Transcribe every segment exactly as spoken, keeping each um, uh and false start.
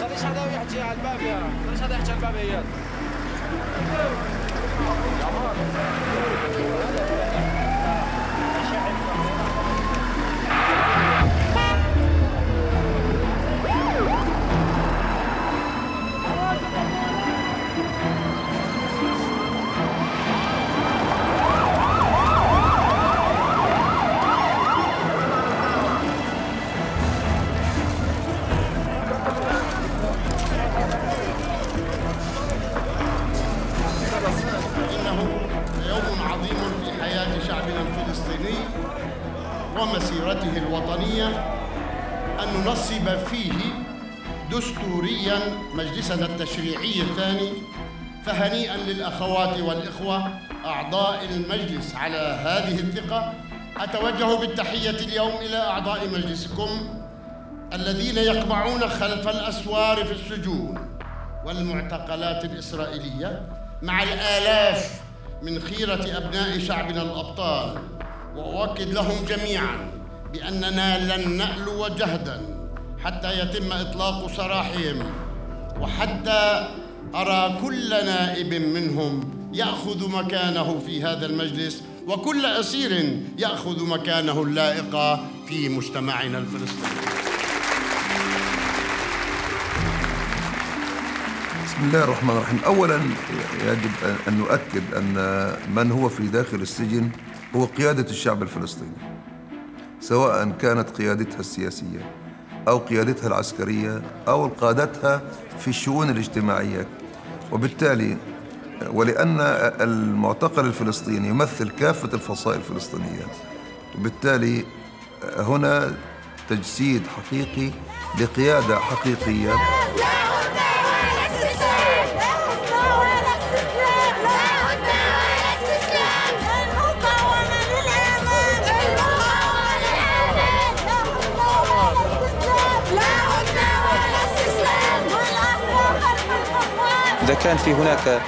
خليش هذا يحكي على الباب يا خليش هذا يحكي على الباب يا مسيرته الوطنية أن ننصب فيه دستورياً مجلسنا التشريعي الثاني، فهنيئاً للأخوات والإخوة أعضاء المجلس على هذه الثقة. أتوجه بالتحية اليوم إلى أعضاء مجلسكم الذين يقبعون خلف الأسوار في السجون والمعتقلات الإسرائيلية مع الآلاف من خيرة أبناء شعبنا الأبطال، وأؤكد لهم جميعاً بأننا لن نألو جهداً حتى يتم إطلاق سراحهم، وحتى أرى كل نائب منهم يأخذ مكانه في هذا المجلس، وكل أسير يأخذ مكانه اللائق في مجتمعنا الفلسطيني. بسم الله الرحمن الرحيم. أولاً يجب أن نؤكد أن من هو في داخل السجن هو قيادة الشعب الفلسطيني، سواء كانت قيادتها السياسية أو قيادتها العسكرية أو قادتها في الشؤون الاجتماعية. وبالتالي ولأن المعتقل الفلسطيني يمثل كافة الفصائل الفلسطينية، وبالتالي هنا تجسيد حقيقي لقيادة حقيقية. إذا كان في هناك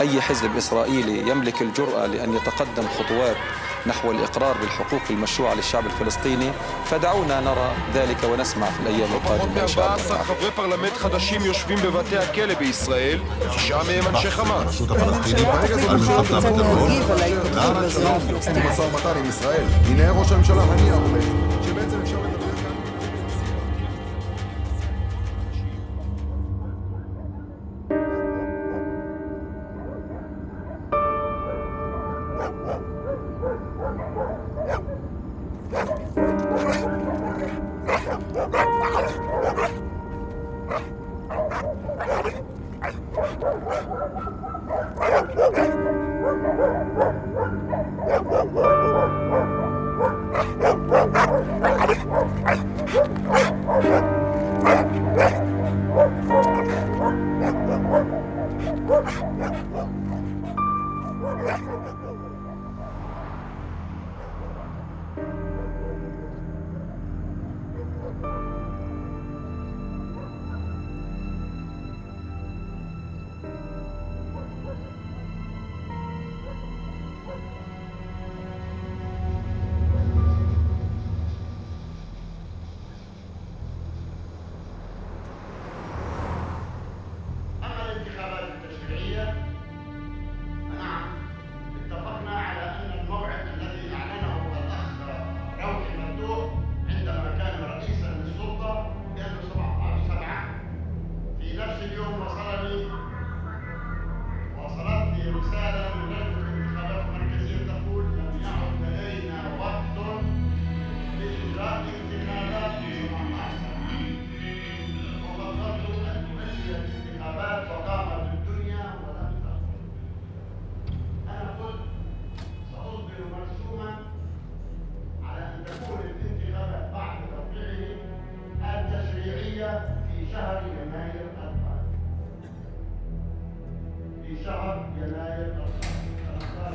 أي حزب إسرائيلي يملك الجرأة لأن يتقدم خطوات نحو الإقرار بالحقوق المشروعة للشعب الفلسطيني، فدعونا نرى ذلك ونسمع في الأيام القادمة إن شاء الله. חברי פרלמנט חדשים יושבים בבתי הכלא בישראל, תשעה מהם אנשי חמאס. הנה ראש הממשלה הנייה אומר שבעצם אפשר לדבר.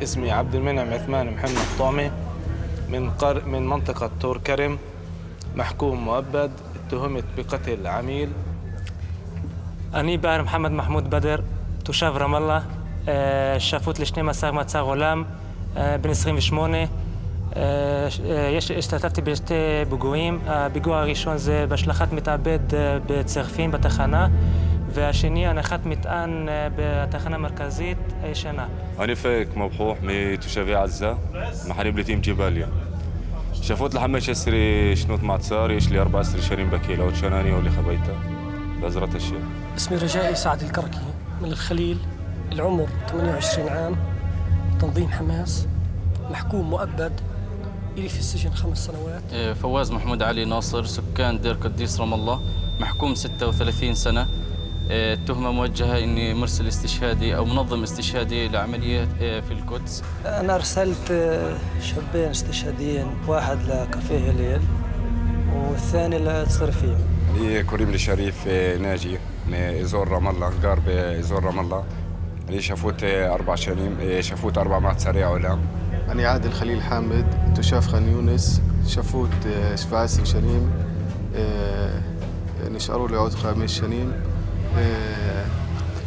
اسمي عبد المنعم عثمان محمد طعمي من قر... من منطقة طور كرم، محكوم مؤبد، اتهمت بقتل عميل. أنا بار محمد محمود بدر، تشاف رام الله، شافوت لشني مساغ متساغ غلام بن عشرين وثمانية، השתתפתי בשתי פיגועים. הפיגוע הראשון זה בהשלכת מתאבד בצרפין בתחנה, והשני הנחת מטען בתחנה המרכזית הישנה. אני פאיק מבחוח מתושבי עזה, מחנה פליטים ג'באליה. שפוט ל-חמש עשרה שנות מעצר, יש לי ארבע עשרה שנים בכלא, עוד שנה אני הולך הביתה, בעזרת השם. اسمي رجائي سعد الكركي من الخليل، العمر ثمانية وعشرين عام، تنظيم حماس، محكوم مؤبد، إلي في السجن خمس سنوات. فواز محمود علي ناصر، سكان دير قديس رام الله، محكوم ستة وثلاثين سنة. التهمة موجهة إني مرسل استشهادي أو منظم استشهادي لعملية في القدس. أنا أرسلت شابين استشهاديين، واحد لكافيه هليل والثاني لصرفية. لي كريم الشريف ناجي من إزور رام الله، قارب إزور رام الله. لي شافوت أربع سنين، شافوت أربع مات سريع ولا. أنا عادل خليل حامد، تشاف خان يونس، شافوت شفاسي شنيم، نشأروا لعود خامس شنيم.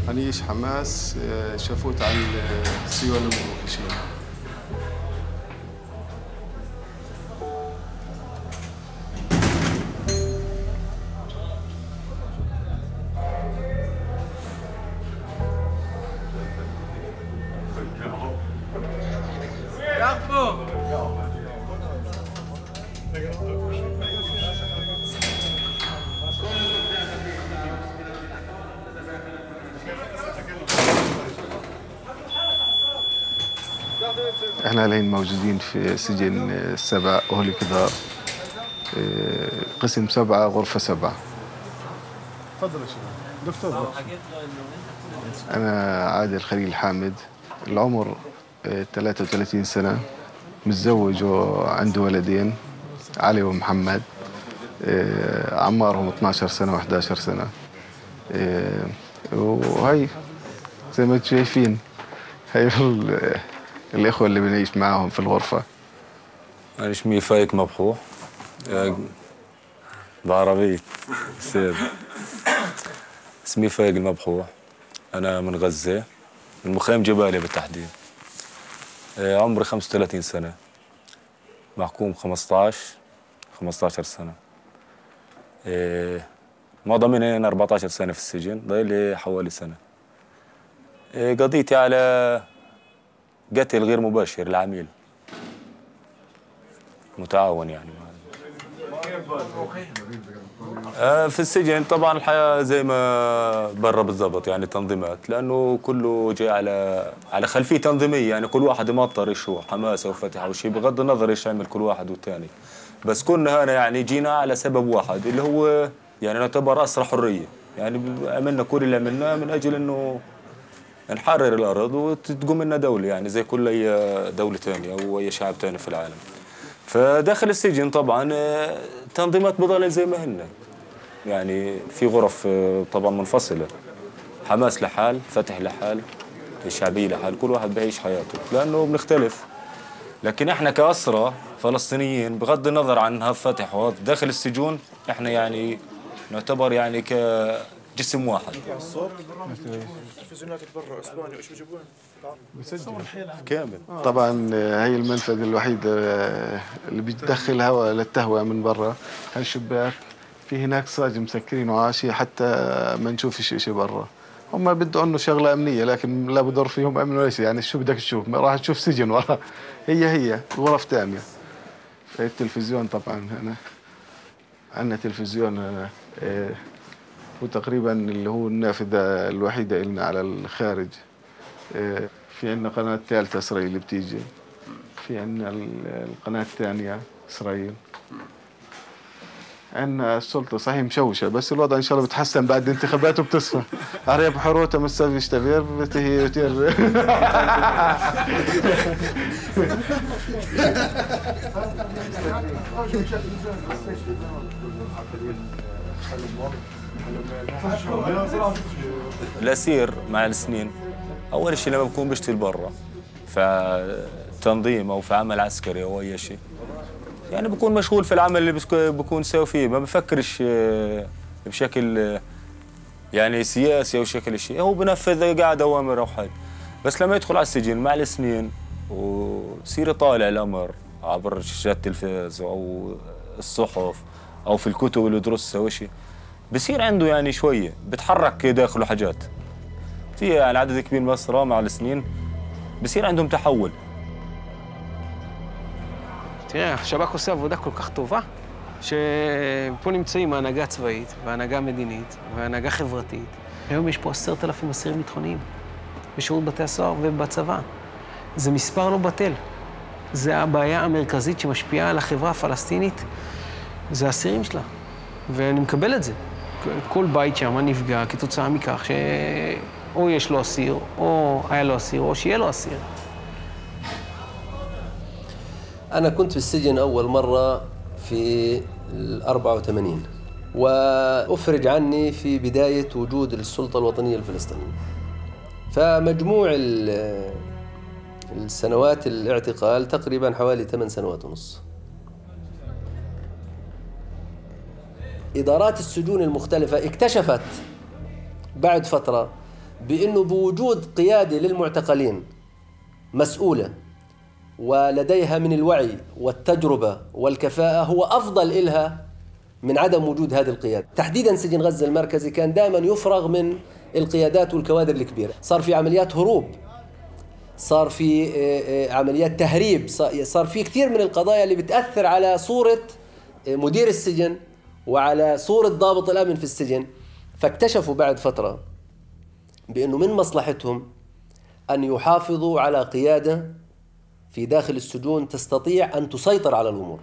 أنا إيش حماس شافوت عن سيوان الموكشين. احنا لين موجودين في سجن السبع أهل كدار قسم سبعة غرفة سبعة. تفضل يا شباب دكتور. انا عادل خليل حامد، العمر ثلاثة وثلاثين سنة، متزوج وعنده ولدين علي ومحمد، عمارهم اثني عشر سنة وإحدى عشر سنة. وهي زي ما انتم شايفين هي الإخوة اللي بنعيش معاهم في الغرفة. أنا اسمي فايك مبخوح بعربي سيد. اسمي فايك المبخوح، أنا من غزة، من مخيم جباليا بالتحديد. عمري خمسة وثلاثين سنة، محكوم خمسة عشر خمسة عشر سنة. ما ضمني أنا أربعة عشر سنة في السجن، ضايل لي حوالي سنة. قضيتي على قتل غير مباشر العميل متعاون يعني في السجن. طبعا الحياه زي ما برا بالضبط يعني تنظيمات، لانه كله جاي على على خلفيه تنظيميه، يعني كل واحد مضطر ايش هو حماسه وفتحه وشي، بغض النظر ايش يعمل كل واحد والثاني. بس كنا هنا يعني جينا على سبب واحد اللي هو يعني نعتبر اسرى حريه، يعني عملنا كل اللي عملناه من اجل انه نحرر الأرض وتقوم لنا دولة يعني زي كل أي دولة ثانية أو أي شعب ثاني في العالم. فداخل السجن طبعاً تنظيمات بضل زي ما هن، يعني في غرف طبعاً منفصلة، حماس لحال، فتح لحال، الشعبية لحال، كل واحد بيعيش حياته لأنه بنختلف. لكن إحنا كأسرى فلسطينيين بغض النظر عن فتح وهذا داخل السجون، إحنا يعني نعتبر يعني ك جسم واحد. التلفزيونات برا اسبانيا ايش بيجيبون؟ كامل. طبعا هي المنفذ الوحيد اللي بيدخل هواء للتهوية من برا، هالشباك في هناك ساج مسكرين وعاشي حتى ما نشوف شيء برا. هم بدوا انه شغله امنيه لكن لا بضر فيهم امن ولا شيء، يعني شو بدك تشوف؟ راح تشوف سجن ورا، هي هي غرف ثانيه. التلفزيون طبعا هنا عندنا تلفزيون هنا. وتقريبا اللي هو النافذه الوحيده لنا على الخارج. في عندنا قناه ثالثه اسرائيل بتيجي، في عندنا القناه الثانيه اسرائيل. عندنا السلطه صحيح مشوشه بس الوضع ان شاء الله بتحسن بعد الانتخابات وبتصفى. عريا بحروته مستوي اشتغل بتهي تير. الأسير مع السنين أول شيء لما بكون بشتغل برا فتنظيم أو في عمل عسكري أو أي شيء، يعني بكون مشغول في العمل اللي بكون ساوي فيه، ما بفكرش بشكل يعني سياسي أو شكل شيء، هو بنفذ قاعد أوامر أو حاجة. بس لما يدخل على السجن مع السنين وصير طالع الأمر عبر شاشات التلفاز او الصحف او في الكتب اللي يدرس سواشي بصير عنده يعني شويه بتحرك داخله حاجات في يعني عدد كبير من الاسرى مع السنين بصير عندهم تحول. תראה, השב"כ עושה עבודה כל כך טובה, שפה נמצאים ההנהגה צבאית, וההנהגה מדינית, וההנהגה חברתית. היום יש פה עשרת אלפים אסירים ביטחוניים, בשירות בתי הסוהר ובצבא. זה מספר לא בטל. זה הבעיה המרכזית שמשפיעה על החברה הפלסטינית, זה האסירים שלה. ואני מקבל את זה. כל בית שם נפגע כתוצאה מכך שאו יש לו אסיר, או היה לו אסיר, או שיהיה לו אסיר. أنا كنت في السجن أول مرة في الأربعة وثمانين، وأفرج عني في بداية وجود السلطة الوطنية الفلسطينية. فمجموع السنوات الاعتقال تقريباً حوالي ثمان سنوات ونص. إدارات السجون المختلفة اكتشفت بعد فترة بأنه بوجود قيادة للمعتقلين مسؤولة ولديها من الوعي والتجربة والكفاءة هو أفضل إلها من عدم وجود هذه القيادة. تحديداً سجن غزة المركزي كان دائماً يفرغ من القيادات والكوادر الكبيرة. صار في عمليات هروب، صار في عمليات تهريب، صار في كثير من القضايا اللي بتأثر على صورة مدير السجن وعلى صورة ضابط الأمن في السجن. فاكتشفوا بعد فترة بأنه من مصلحتهم أن يحافظوا على قيادة في داخل السجون تستطيع أن تسيطر على الأمور.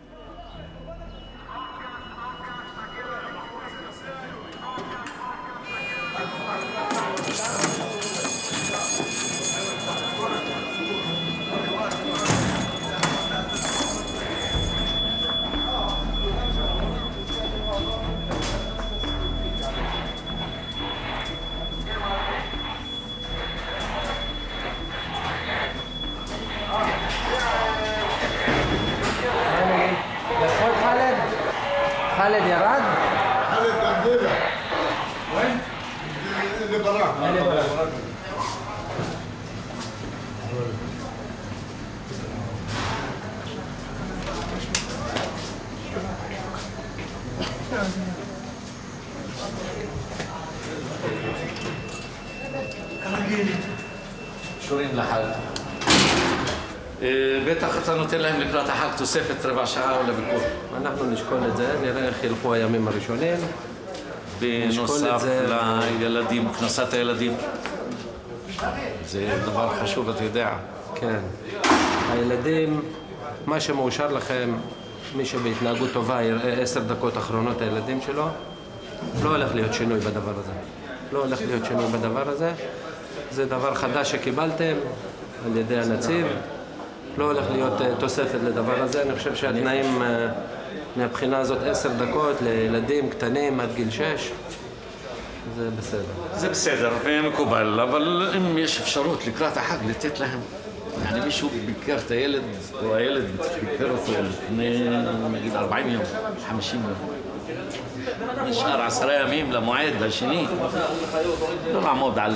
תוספת רבע שעה או לביקור. אנחנו נשקול את זה, נראה איך ילכו הימים הראשונים. בנוסף לילדים, כנסת הילדים. זה דבר חשוב, אתה יודע. כן. הילדים, מה שמאושר לכם, מי שבהתנהגות טובה יראה עשר דקות אחרונות הילדים שלו, לא הולך להיות שינוי בדבר הזה. לא הולך להיות שינוי בדבר הזה. זה דבר חדש שקיבלתם על ידי הנציב. לא הולך להיות תוספת לדבר הזה. אני חושב שהתנאים מהבחינה הזאת עשר דקות לילדים קטנים עד גיל שש, זה בסדר. זה בסדר ומקובל, אבל אם יש אפשרות לקראת החג לתת להם, يعني מישהו ביקר את הילד, או הילד ביקר אותו לפני נגיד ארבעים יום, חמישים יום. נשאר עשרה ימים למועד השני. לא לעמוד על...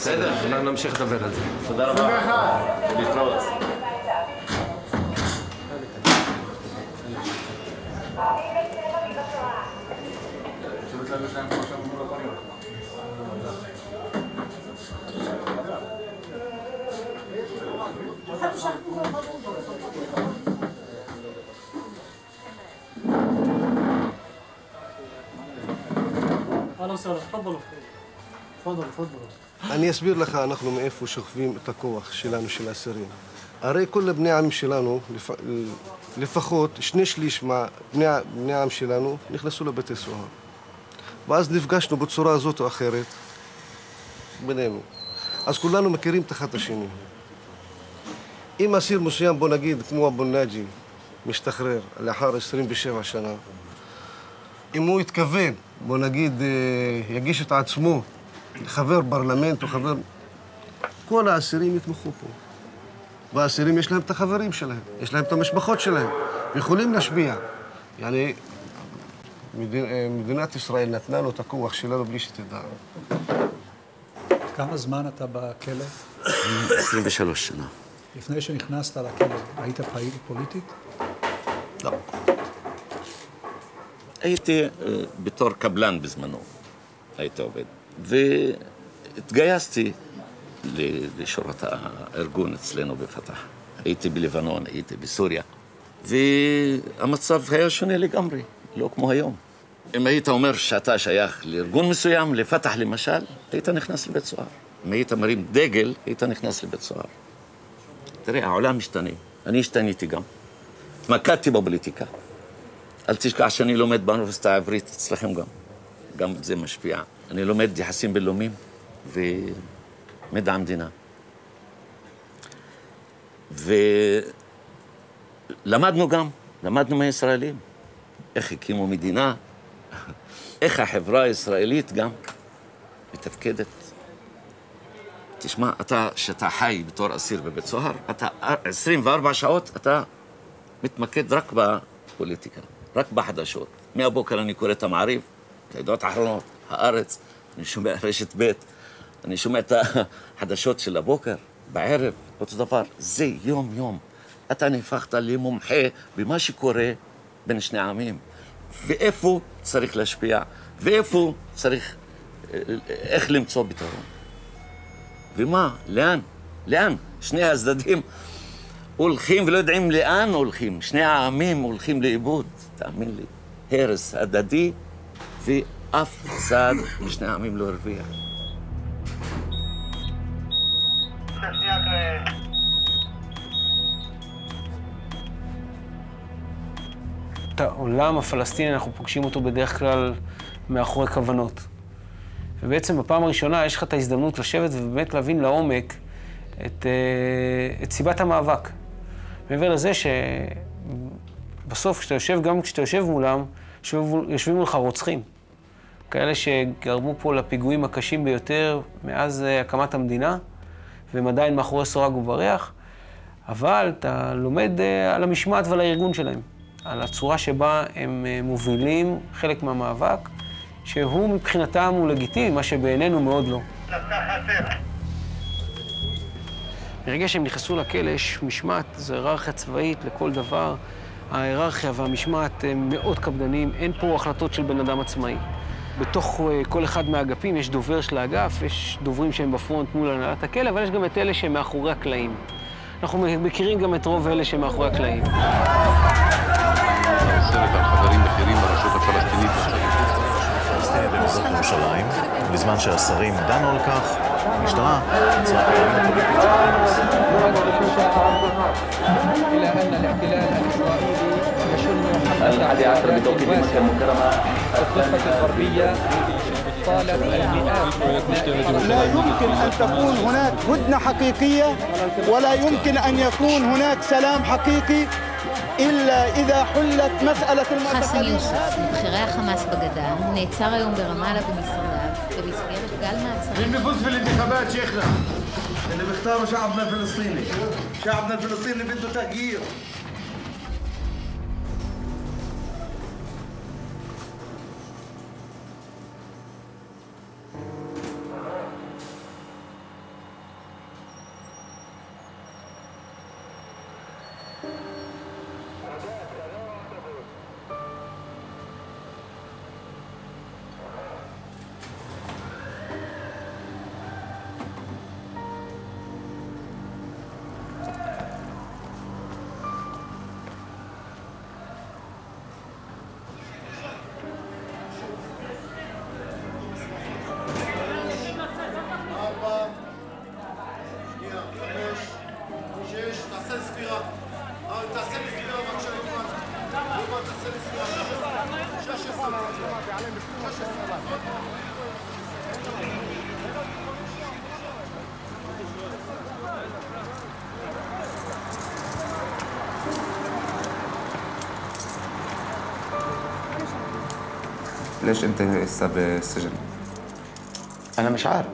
בסדר, אנחנו נמשיך לדבר על זה. תודה רבה. להתראות. אהלן וסהלן, תפדלו. תפדלו, תפדלו. אני אסביר לך, אנחנו מאיפה שוכבים את הכוח שלנו, של האסירים. הרי כל בני העם שלנו, לפחות שני שליש מבני העם שלנו, נכנסו לבתי סוהר. ואז נפגשנו בצורה הזאת או אחרת בינינו. אז כולנו מכירים את אחד השני. אם אסיר מסוים, בוא נגיד, כמו אבו נאג'י, משתחרר לאחר עשרים ושבע שנה, אם הוא יתכוון, בוא נגיד, יגיש את עצמו, חבר פרלמנט או חבר... כל האסירים יתמכו פה. והאסירים יש להם את החברים שלהם, יש להם את המשפחות שלהם, יכולים להשפיע. יעני, מדינת ישראל נתנה לו את הכוח שלנו בלי שתדע. כמה זמן אתה בכלא? עשרים ושלוש שנה. לפני שנכנסת לכלא, היית פעיל פוליטית? לא. הייתי בתור קבלן בזמנו, הייתי עובד. והתגייסתי לשורת הארגון אצלנו בפתח. הייתי בלבנון, הייתי בסוריה. והמצב היה שונה לגמרי, לא כמו היום. אם היית אומר שאתה שייך לארגון מסוים, לפתח למשל, היית נכנס לבית סוהר. אם היית מרים דגל, היית נכנס לבית סוהר. תראה, העולם משתנה. אני השתניתי גם. התמקדתי בפוליטיקה. אל תשכח שאני לומד באוניברסיטה העברית, אצלכם גם. גם זה משפיע. אני לומד יחסים בינלאומיים ומדע המדינה. ולמדנו גם, למדנו מהישראלים. איך הקימו מדינה, איך החברה הישראלית גם מתפקדת. תשמע, אתה, שאתה חי בתור אסיר בבית סוהר, אתה עשרים וארבע שעות, אתה מתמקד רק בפוליטיקה, רק בחדשות. מהבוקר אני קורא את המעריב, את הידיעות האחרונות, הארץ, אני שומע רשת בית, אני שומע את החדשות של הבוקר, בערב, אותו דבר. זה יום-יום. אתה נהפכת למומחה במה שקורה בין שני העמים. ואיפה צריך להשפיע, ואיפה צריך, איך למצוא ביטחון. ומה? לאן? לאן? שני הצדדים הולכים ולא יודעים לאן הולכים. שני העמים הולכים לאיבוד, תאמין לי. הרס הדדי, ואף צד משני העמים לא הרוויח. את העולם הפלסטיני, אנחנו פוגשים אותו בדרך כלל מאחורי כוונות. ובעצם בפעם הראשונה יש לך את ההזדמנות לשבת ובאמת להבין לעומק את, את סיבת המאבק. מעבר לזה שבסוף, כשאתה יושב, גם כשאתה יושב מולם, יושבים מולך רוצחים. כאלה שגרמו פה לפיגועים הקשים ביותר מאז הקמת המדינה, והם עדיין מאחורי סורג ובריח, אבל אתה לומד על המשמעת ועל הארגון שלהם, על הצורה שבה הם מובילים חלק מהמאבק, שהוא מבחינתם הוא לגיטימי, מה שבעינינו מאוד לא. מרגע שהם נכנסו לכלא, יש משמעת, זו היררכיה צבאית לכל דבר. ההיררכיה והמשמעת הם מאוד קפדנים, אין פה החלטות של בן אדם עצמאי. בתוך כל אחד מהאגפים יש דובר של האגף, יש דוברים שהם בפרונט מול הנהלת הכלא, אבל יש גם את אלה שהם מאחורי הקלעים. אנחנו מכירים גם את רוב אלה שהם מאחורי הקלעים. סרט על חברים בכירים ברשות הפלסטינית השתתפו. פלסטיניה במזרח ירושלים, בזמן שהשרים דנו על כך, המשטרה יצרה חברים הפוליטית שלנו. القاعدة عشرة بتوقيت مكة المكرمة لا يمكن أن تكون هناك هدنة حقيقية ولا يمكن أن يكون هناك سلام حقيقي إلا إذا حلت مسألة المعتقلين. חסן יוסף, מבכירי החמאס בגדה, נעצר היום ברמאללה במשרדיו במסגרת גל מעצרים. מי מפוז بالانتخابات شيخنا اللي بيختاروا شعبنا الفلسطيني، شعبنا الفلسطيني بده تغيير. ليش انت هسه بالسجن؟ انا مش عارف.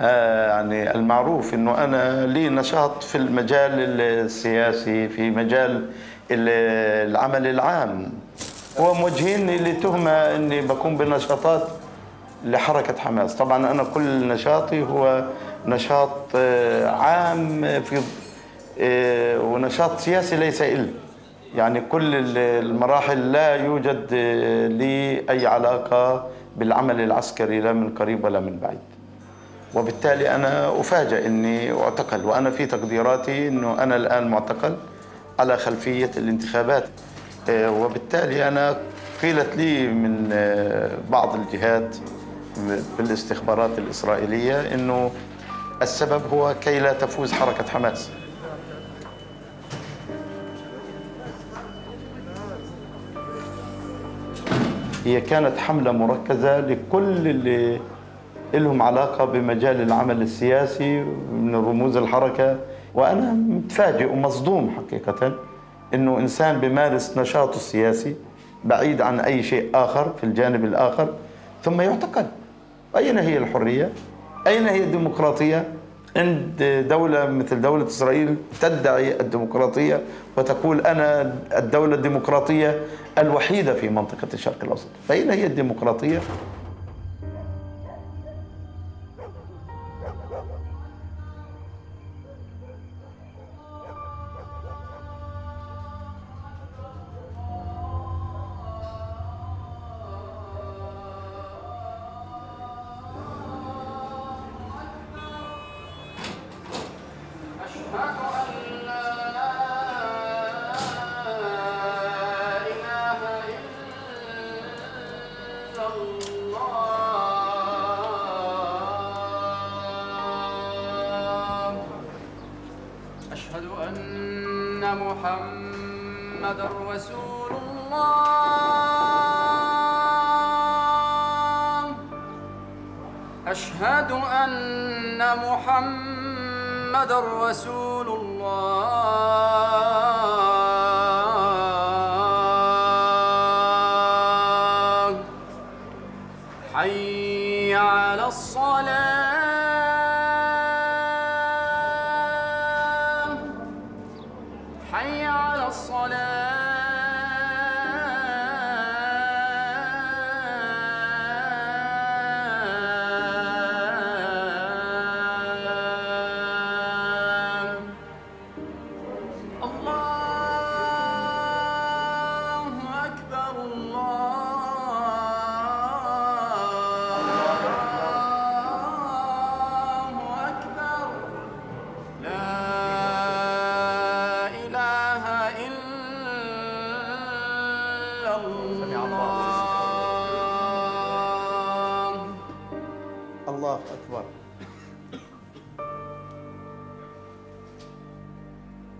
آه يعني المعروف انه انا لي نشاط في المجال السياسي، في مجال العمل العام. هو موجهيني لتهمه اني بقوم بنشاطات لحركة حماس. طبعا أنا كل نشاطي هو نشاط عام في ونشاط سياسي ليس إلي، يعني كل المراحل لا يوجد لي أي علاقة بالعمل العسكري لا من قريب ولا من بعيد. وبالتالي أنا أفاجأ أني أعتقل، وأنا في تقديراتي أنه أنا الآن معتقل على خلفية الانتخابات. وبالتالي أنا قيلت لي من بعض الجهات بالاستخبارات الإسرائيلية أنه السبب هو كي لا تفوز حركة حماس. هي كانت حملة مركزة لكل اللي لهم علاقة بمجال العمل السياسي من رموز الحركة. وأنا متفاجئ ومصدوم حقيقة أنه إنسان بمارس نشاطه السياسي بعيد عن أي شيء آخر في الجانب الآخر ثم يعتقل. أين هي الحرية؟ أين هي الديمقراطية عند دولة مثل دولة إسرائيل تدعي الديمقراطية وتقول أنا الدولة الديمقراطية الوحيدة في منطقة الشرق الأوسط؟ فأين هي الديمقراطية؟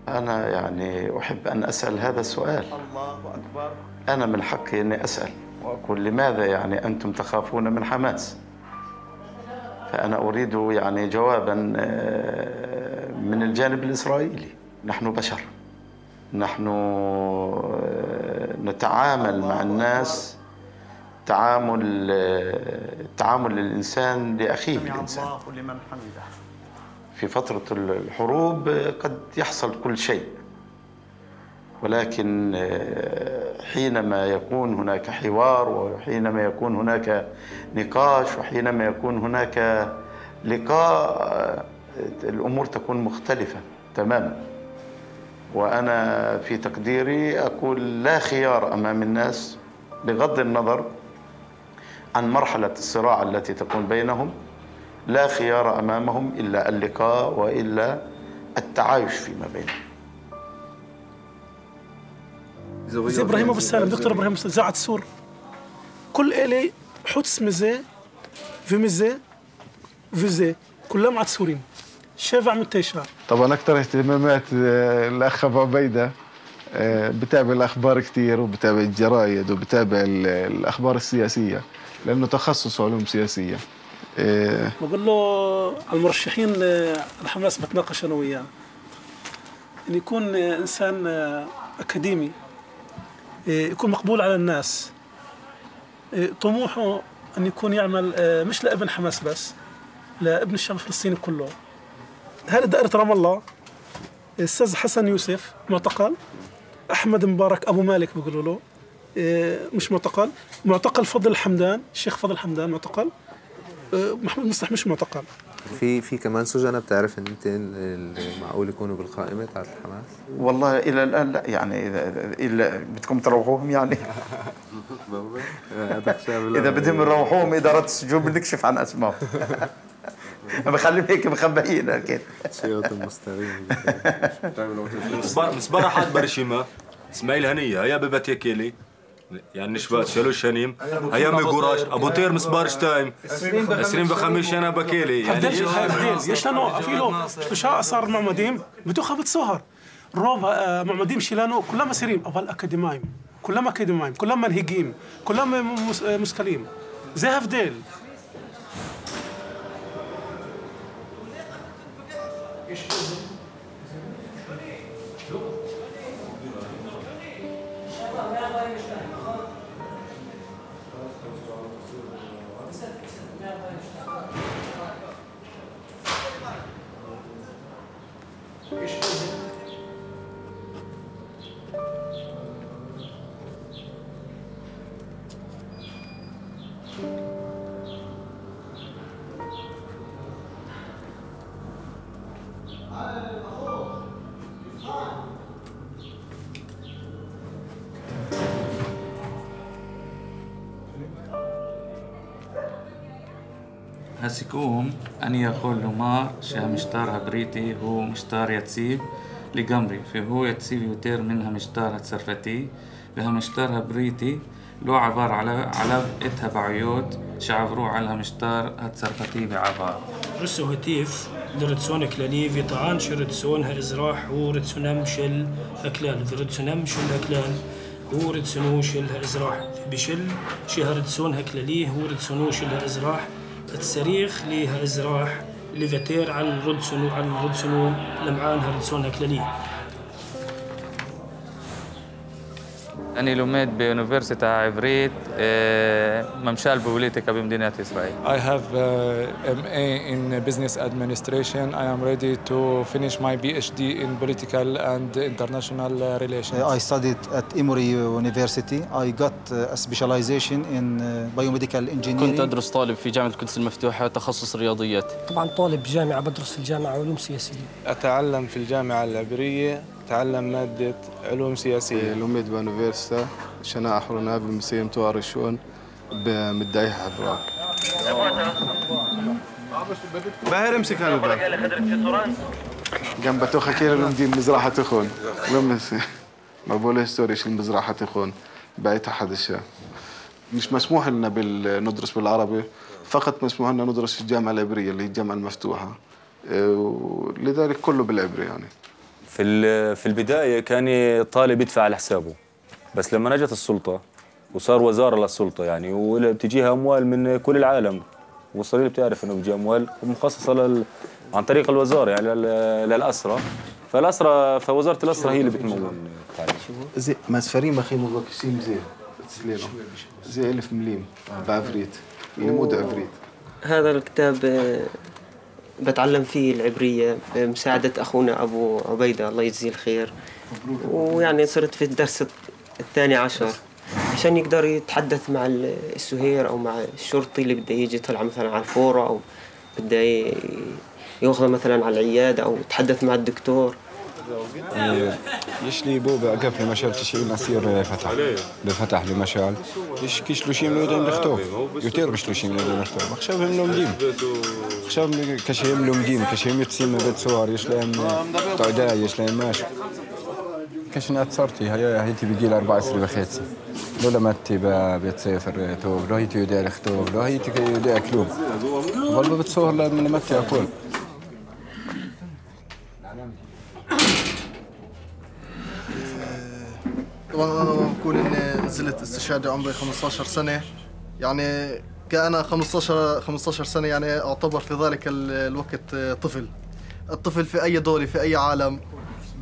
أنا يعني أحب أن أسأل هذا السؤال. الله أكبر. أنا من حقي أني أسأل وأقول لماذا يعني أنتم تخافون من حماس؟ فأنا أريد يعني جواباً من الجانب الإسرائيلي. نحن بشر، نحن نتعامل مع الناس تعامل تعامل الإنسان لأخيه الإنسان. الله لمن حمده. في فترة الحروب قد يحصل كل شيء، ولكن حينما يكون هناك حوار وحينما يكون هناك نقاش وحينما يكون هناك لقاء الأمور تكون مختلفة تماما. وأنا في تقديري أقول لا خيار أمام الناس بغض النظر عن مرحلة الصراع التي تكون بينهم، لا خيار أمامهم إلا اللقاء وإلا التعايش فيما بينهم. زي إبراهيم أبو السلام، دكتور إبراهيم أبو السلام، زاعة السور كل إلي حدث مزي في مزي في زي كلها مع السوريين شافع من تشفع. طبعا أكثر اهتمامات الأخ أبو عبيدة، بتابع الأخبار كثير وبتابع الجرايد وبتابع الأخبار السياسية لأنه تخصص علوم سياسية. بقول له المرشحين الحماس بتناقش انا وياه ان يكون انسان اكاديمي، يكون مقبول على الناس، طموحه ان يكون يعمل مش لابن حماس بس، لابن الشعب الفلسطيني كله. هذه دائره رام الله. الاستاذ حسن يوسف معتقل، احمد مبارك ابو مالك بيقولوا له مش معتقل، معتقل فضل الحمدان، الشيخ فضل الحمدان معتقل، محمود مصلح مش معتقل. في في كمان سجناء بتعرف ان انت معقول يكونوا بالقائمه تاعت الحماس؟ والله الى الان لا، يعني اذا الا بدكم تروحوهم يعني اذا بدهم نروحوهم اداره السجون بنكشف عن اسمائهم. بخليهم هيك مخبيين اكيد. سيوط المستقيم. مصبره حاضبه رشيمه اسماعيل هنيه هيا ببت يكيلي يعني شباب شالو شنيم هيا ميقوراش ابو طير مصبارش تايم عشرين بخمس انا بكيلي يعني يشلانو افيلو شلوشا صار معمدين بتوخا بتصهر روب معمدين شيلانو كلما سيريم اول اكاديمايم كلما اكاديمايم كلما هيجيم كلما مسكليم زي هفديل هسيكوهم أني أقول لمار שהמשטר הבריטי הוא משטר יציב לגמרי, והוא יציב יותר מן המשטר הצרפתי, והמשטר הבריטי לא עבר עליו את הבעיות שעברו על המשטר הצרפתי בעבר. روسيا هتيف لرتسون كلالي في طعان شرتسون هإزراح ورتسونام شل أكلان في رتسونام شل أكلان هو رتسونو شل هإزراح بشل شهرتسون هكلالي هو رتسونو شل هإزراح الصريخ ليها إزراح لفتير على الردسون على الردسون لمعان هردسون هكلاليه. أنا لميت بيونيفرسيتي عبريت ممشال بوليتيكا بمدينة إسرائيل. I have M A in Business Administration. I am ready to finish my PhD in Political and International Relations. I studied at Emory University. I got a specialization in Biomedical Engineering. كنت أدرس طالب في جامعة القدس المفتوحة تخصص رياضيات. طبعاً طالب جامعة بدرس في الجامعة علوم سياسية. أتعلم في الجامعة العبرية. تعلم مادة علوم سياسية. لميت بانوفيرستا شنا أحرنا بالمسيم توار الشؤون بمدعي حبراك. باهر امسك هالباب. جنب توخا كير لمدي مزرعة تخون. لمس ما بقولش سوري شو المزرعة تخون بعيت أحد الشيء. مش مسموح لنا ندرس بالعربي، فقط مسموح لنا ندرس في الجامعة العبرية اللي هي الجامعة المفتوحة. لذلك كله بالعبري يعني. في في البداية كان طالب يدفع على حسابه، بس لما نجت السلطة وصار وزارة للسلطة يعني وبتجيها أموال من كل العالم، والصليب بتعرف إنه بتجي أموال مخصصة لل... عن طريق الوزارة يعني لل... للأسرة، فالأسرة فوزارة الأسرة هي اللي بتمول. زي مسفرين أخي مغاكسين زي زي ألف مليم بعفريت، لمود عفريت. هذا الكتاب بتعلم فيه العبرية بمساعدة أخونا أبو عبيدة الله يجزيه الخير، ويعني صرت في الدرس الثاني عشر عشان يقدر يتحدث مع السهير أو مع الشرطي اللي بده يجي يطلع مثلا على الفورة أو بده يأخذه مثلا على العيادة أو يتحدث مع الدكتور. ليش لي بوبا قف لي مشال شيء نصير فتح بفتح لي مشال ليش كيش لوشين نودين نختوف يطير مش لوشين نودين نختوف خشاب هم لومدين خشاب كشيم لومدين كشيم يتسيم بيت صور يش لهم طعدا يش لهم ماش كشنا تصرتي هيا هيتي بيجي الأربعة عشر بخيتي لولا ما تبى بتسافر توب لو هيتي يدير اختوف لو هيتي يدير كلوب والله بتصور لما ما تأكل طبعا بكون اني نزلت استشهادي عمري خمسطعش سنه يعني كأنا خمسطعش خمسطعش سنه يعني اعتبر في ذلك الوقت طفل. الطفل في اي دوله في اي عالم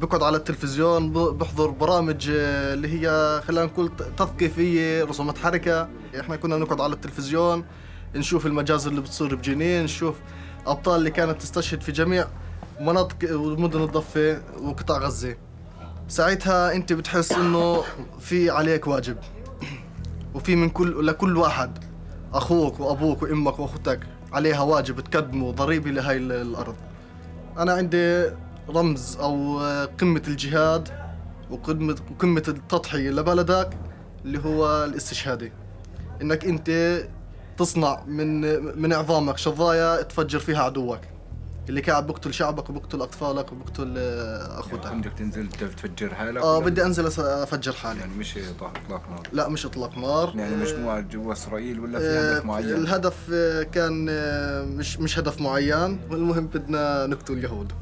بقعد على التلفزيون بحضر برامج اللي هي خلينا نقول تثقيفيه رسومات حركه. احنا كنا نقعد على التلفزيون نشوف المجازر اللي بتصير بجنين، نشوف ابطال اللي كانت تستشهد في جميع مناطق ومدن الضفه وقطاع غزه. ساعتها انت بتحس انه في عليك واجب وفي من كل لكل واحد أخوك وأبوك وإمك وأختك عليها واجب تقدموا ضريبة لهاي الأرض. أنا عندي رمز أو قمة الجهاد وقمة قمة التضحية لبلدك اللي هو الاستشهادي، إنك أنت تصنع من من عظامك شظايا تفجر فيها عدوك اللي قاعد بقتل شعبك وبقتل أطفالك وبقتل أخوتك. بدك تنزل تفجر حالك؟ آه بدي أنزل أفجر حالي. يعني مش إطلاق نار؟ لا مش إطلاق نار. يعني مجموعة جوا إسرائيل ولا في هدف معين؟ الهدف كان مش مش هدف معين، والمهم بدنا نقتل يهود.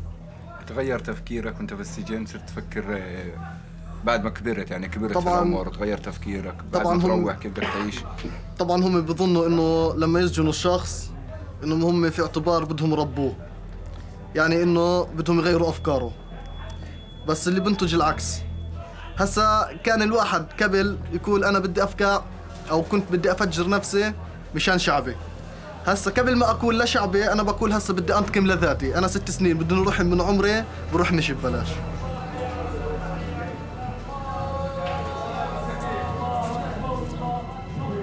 تغير تفكيرك وأنت في السجن؟ صرت تفكر بعد ما كبرت، يعني كبرت في العمر وتغير تفكيرك بعد ما تروح كيف بدك تعيش؟ طبعا هم بظنوا إنه لما يسجنوا الشخص إنهم هم في اعتبار بدهم يربوه، يعني إنه بدهم يغيروا أفكاره، بس اللي بنتج العكس. هسا كان الواحد قبل يقول أنا بدي أفكع أو كنت بدي أفجر نفسي مشان شعبي، هسا قبل ما أقول لشعبي أنا بقول هسا بدي أنتقم لذاتي. أنا ست سنين بدي نروح من عمري بروح نشب ببلاش.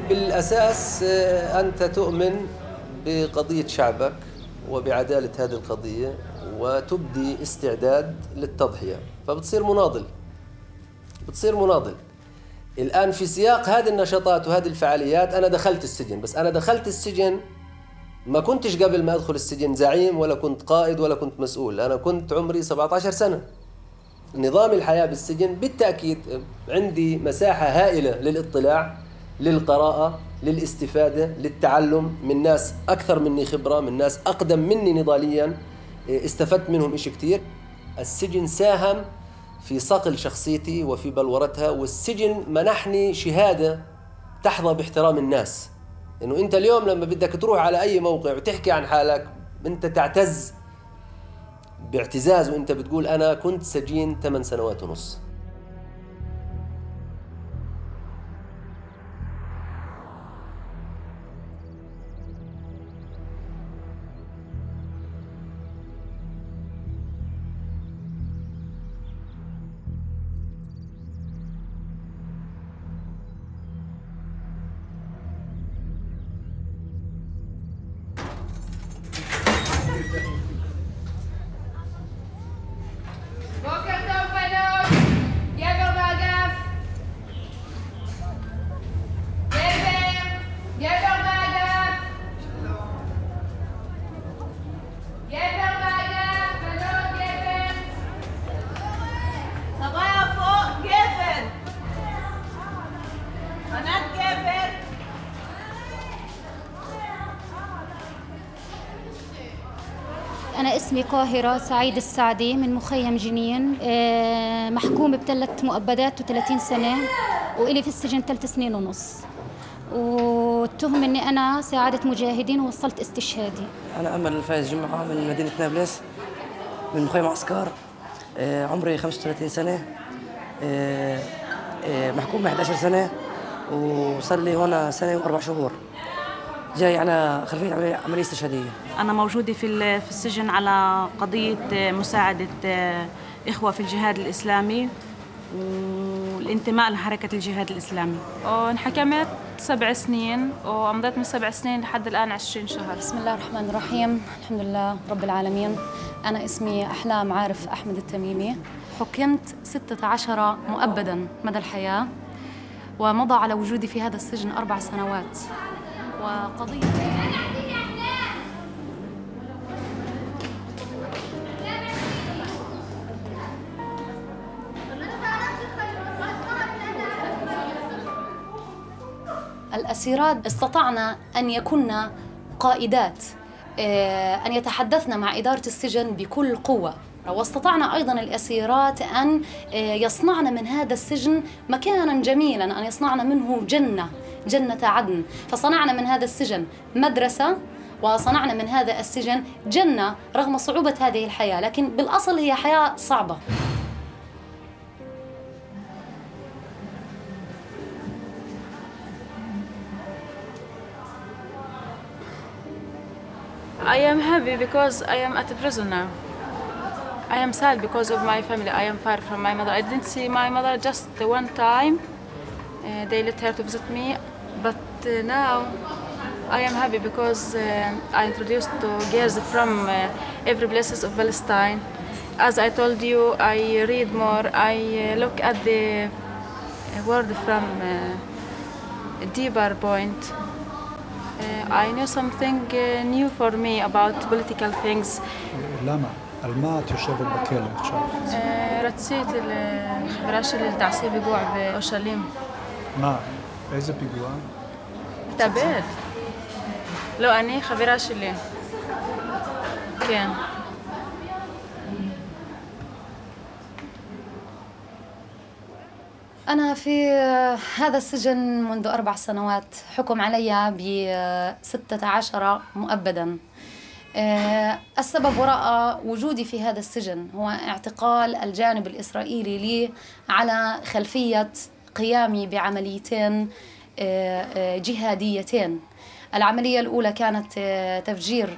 بالأساس أنت تؤمن بقضية شعبك وبعدالة هذه القضية وتبدي استعداد للتضحية، فبتصير مناضل. بتصير مناضل. الآن في سياق هذه النشاطات وهذه الفعاليات أنا دخلت السجن، بس أنا دخلت السجن ما كنتش قبل ما أدخل السجن زعيم ولا كنت قائد ولا كنت مسؤول، أنا كنت عمري سبعة عشر سنة. نظام الحياة بالسجن بالتأكيد عندي مساحة هائلة للإطلاع، للقراءة، للاستفادة، للتعلم من ناس أكثر مني خبرة، من ناس أقدم مني نضالياً، استفدت منهم إشي كتير. السجن ساهم في صقل شخصيتي وفي بلورتها، والسجن منحني شهادة تحظى باحترام الناس، إنه أنت اليوم لما بدك تروح على أي موقع وتحكي عن حالك أنت تعتز باعتزاز، وأنت بتقول أنا كنت سجين ثمان سنوات ونص. اسمي قاهرة سعيد السعدي من مخيم جنين، محكومة بثلاث مؤبدات وثلاثين سنة، وإلي في السجن ثلاث سنين ونص، والتهم إني أنا ساعدت مجاهدين ووصلت استشهادي. أنا أمل فايز جمعة من مدينة نابلس من مخيم عسكر، عمري خمسة وثلاثين سنة، محكومة إحدى عشرة سنة، وصار لي هون سنة وأربع شهور، جاي على خلفية عملية استشهادية. أنا موجودة في في السجن على قضية مساعدة إخوة في الجهاد الإسلامي والانتماء لحركة الجهاد الإسلامي. انحكمت سبع سنين وأمضيت من سبع سنين لحد الآن عشرين شهر. بسم الله الرحمن الرحيم، الحمد لله رب العالمين. أنا اسمي أحلام عارف أحمد التميمي. حكمت ستة عشر مؤبداً مدى الحياة، ومضى على وجودي في هذا السجن أربع سنوات. وقضية الأسيرات استطعنا أن يكون قائدات، أن يتحدثن مع إدارة السجن بكل قوة، واستطعنا أيضاً الأسيرات أن يصنعن من هذا السجن مكاناً جميلاً، أن يصنعن منه جنة، جنة عدن. فصنعنا من هذا السجن مدرسة، وصنعنا من هذا السجن جنة رغم صعوبة هذه الحياة، لكن بالأصل هي حياة صعبة. I am happy because I am at prison now. I am sad because of my family. I am far from my mother. I didn't see my mother just one time. Uh, they let her to visit me, but uh, now I am happy because uh, I introduced to girls from uh, every places of Palestine. As I told you, I read more, I uh, look at the world from uh, a deeper point. Uh, I know something uh, new for me about political things. لما الماء تشرب البكيل إن شاء الله. رصيت الخبراش اللي تعصي بجوع بأورشليم. ما إذا بجوع؟ تعبت. لو أني خبراش اللي كان. أنا في هذا السجن منذ أربع سنوات، حكم علي بستة عشر مؤبدا. السبب وراء وجودي في هذا السجن هو اعتقال الجانب الإسرائيلي لي على خلفية قيامي بعمليتين جهاديتين. العملية الأولى كانت تفجير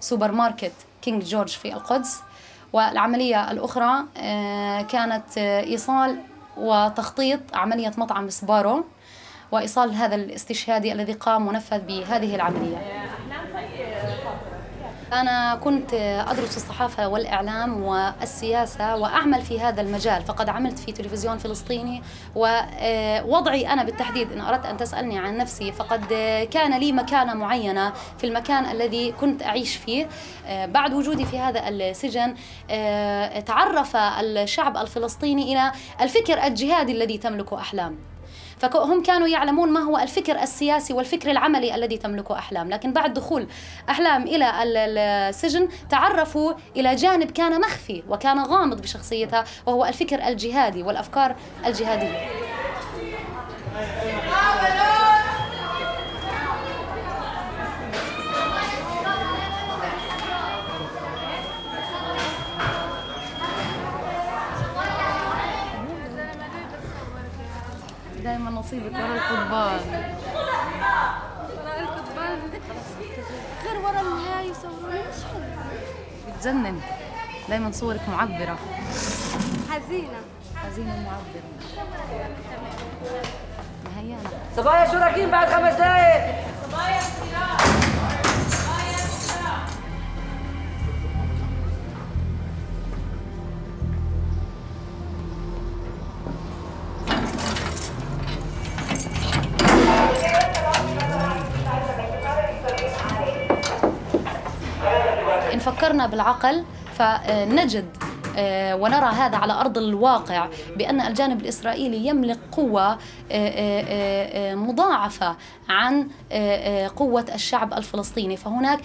سوبر ماركت كينج جورج في القدس، والعملية الأخرى كانت إيصال وتخطيط عملية مطعم سبارو وإيصال هذا الاستشهادي الذي قام ونفذ بهذه العملية. أنا كنت أدرس الصحافة والإعلام والسياسة وأعمل في هذا المجال، فقد عملت في تلفزيون فلسطيني، ووضعي أنا بالتحديد إن أردت أن تسألني عن نفسي فقد كان لي مكانة معينة في المكان الذي كنت أعيش فيه. بعد وجودي في هذا السجن تعرف الشعب الفلسطيني إلى الفكر الجهادي الذي تملكه أحلام، فهم كانوا يعلمون ما هو الفكر السياسي والفكر العملي الذي تملكه أحلام، لكن بعد دخول أحلام إلى السجن تعرفوا إلى جانب كان مخفي وكان غامض بشخصيتها، وهو الفكر الجهادي والأفكار الجهادية. دائما نصيبك ورا القضبان، ورا القضبان غير ورا الهاي وصوروني مش حلو، بتجنن. دائما صورك معبرة، حزينة حزينة معبرة. ما هي أنا صبايا شراكين بعد خمس دقايق، صبايا انطلاق صبايا انطلاق. فكرنا بالعقل فنجد ونرى هذا على أرض الواقع بأن الجانب الإسرائيلي يملك قوة مضاعفة عن قوة الشعب الفلسطيني، فهناك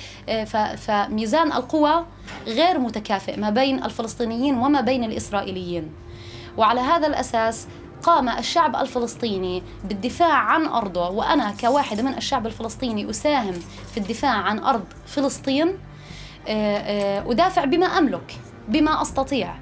فميزان القوة غير متكافئ ما بين الفلسطينيين وما بين الإسرائيليين، وعلى هذا الأساس قام الشعب الفلسطيني بالدفاع عن أرضه، وأنا كواحد من الشعب الفلسطيني أساهم في الدفاع عن أرض فلسطين، أدافع بما أملك بما أستطيع.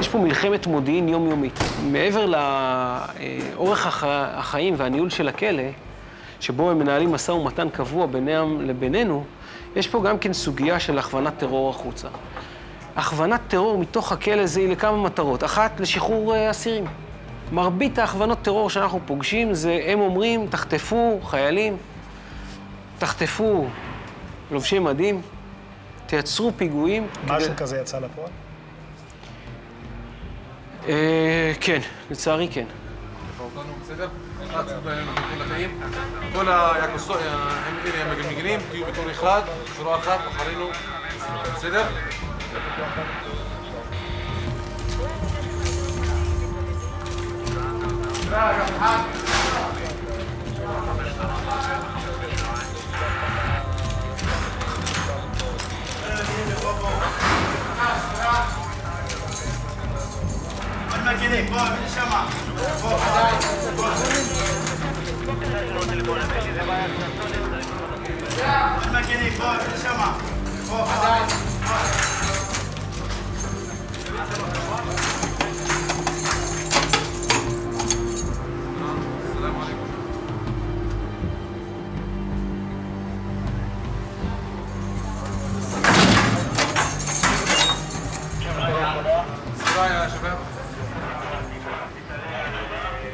יש פה מלחמת מודיעין יומיומית. מעבר לאורך החיים והניהול של הכלא, שבו הם מנהלים משא ומתן קבוע בינם לבינינו, יש פה גם כן סוגיה של הכוונת טרור החוצה. הכוונת טרור מתוך הכלא זה לכמה מטרות. אחת, לשחרור אסירים. מרבית ההכוונות טרור שאנחנו פוגשים זה, הם אומרים, תחטפו חיילים, תחטפו לובשי מדים, תייצרו פיגועים. משהו כזה יצא לפועל? כן, לצערי כן. בסדר? כל המגנים תהיו בתור אחד, שורה אחת, אחרינו. בסדר?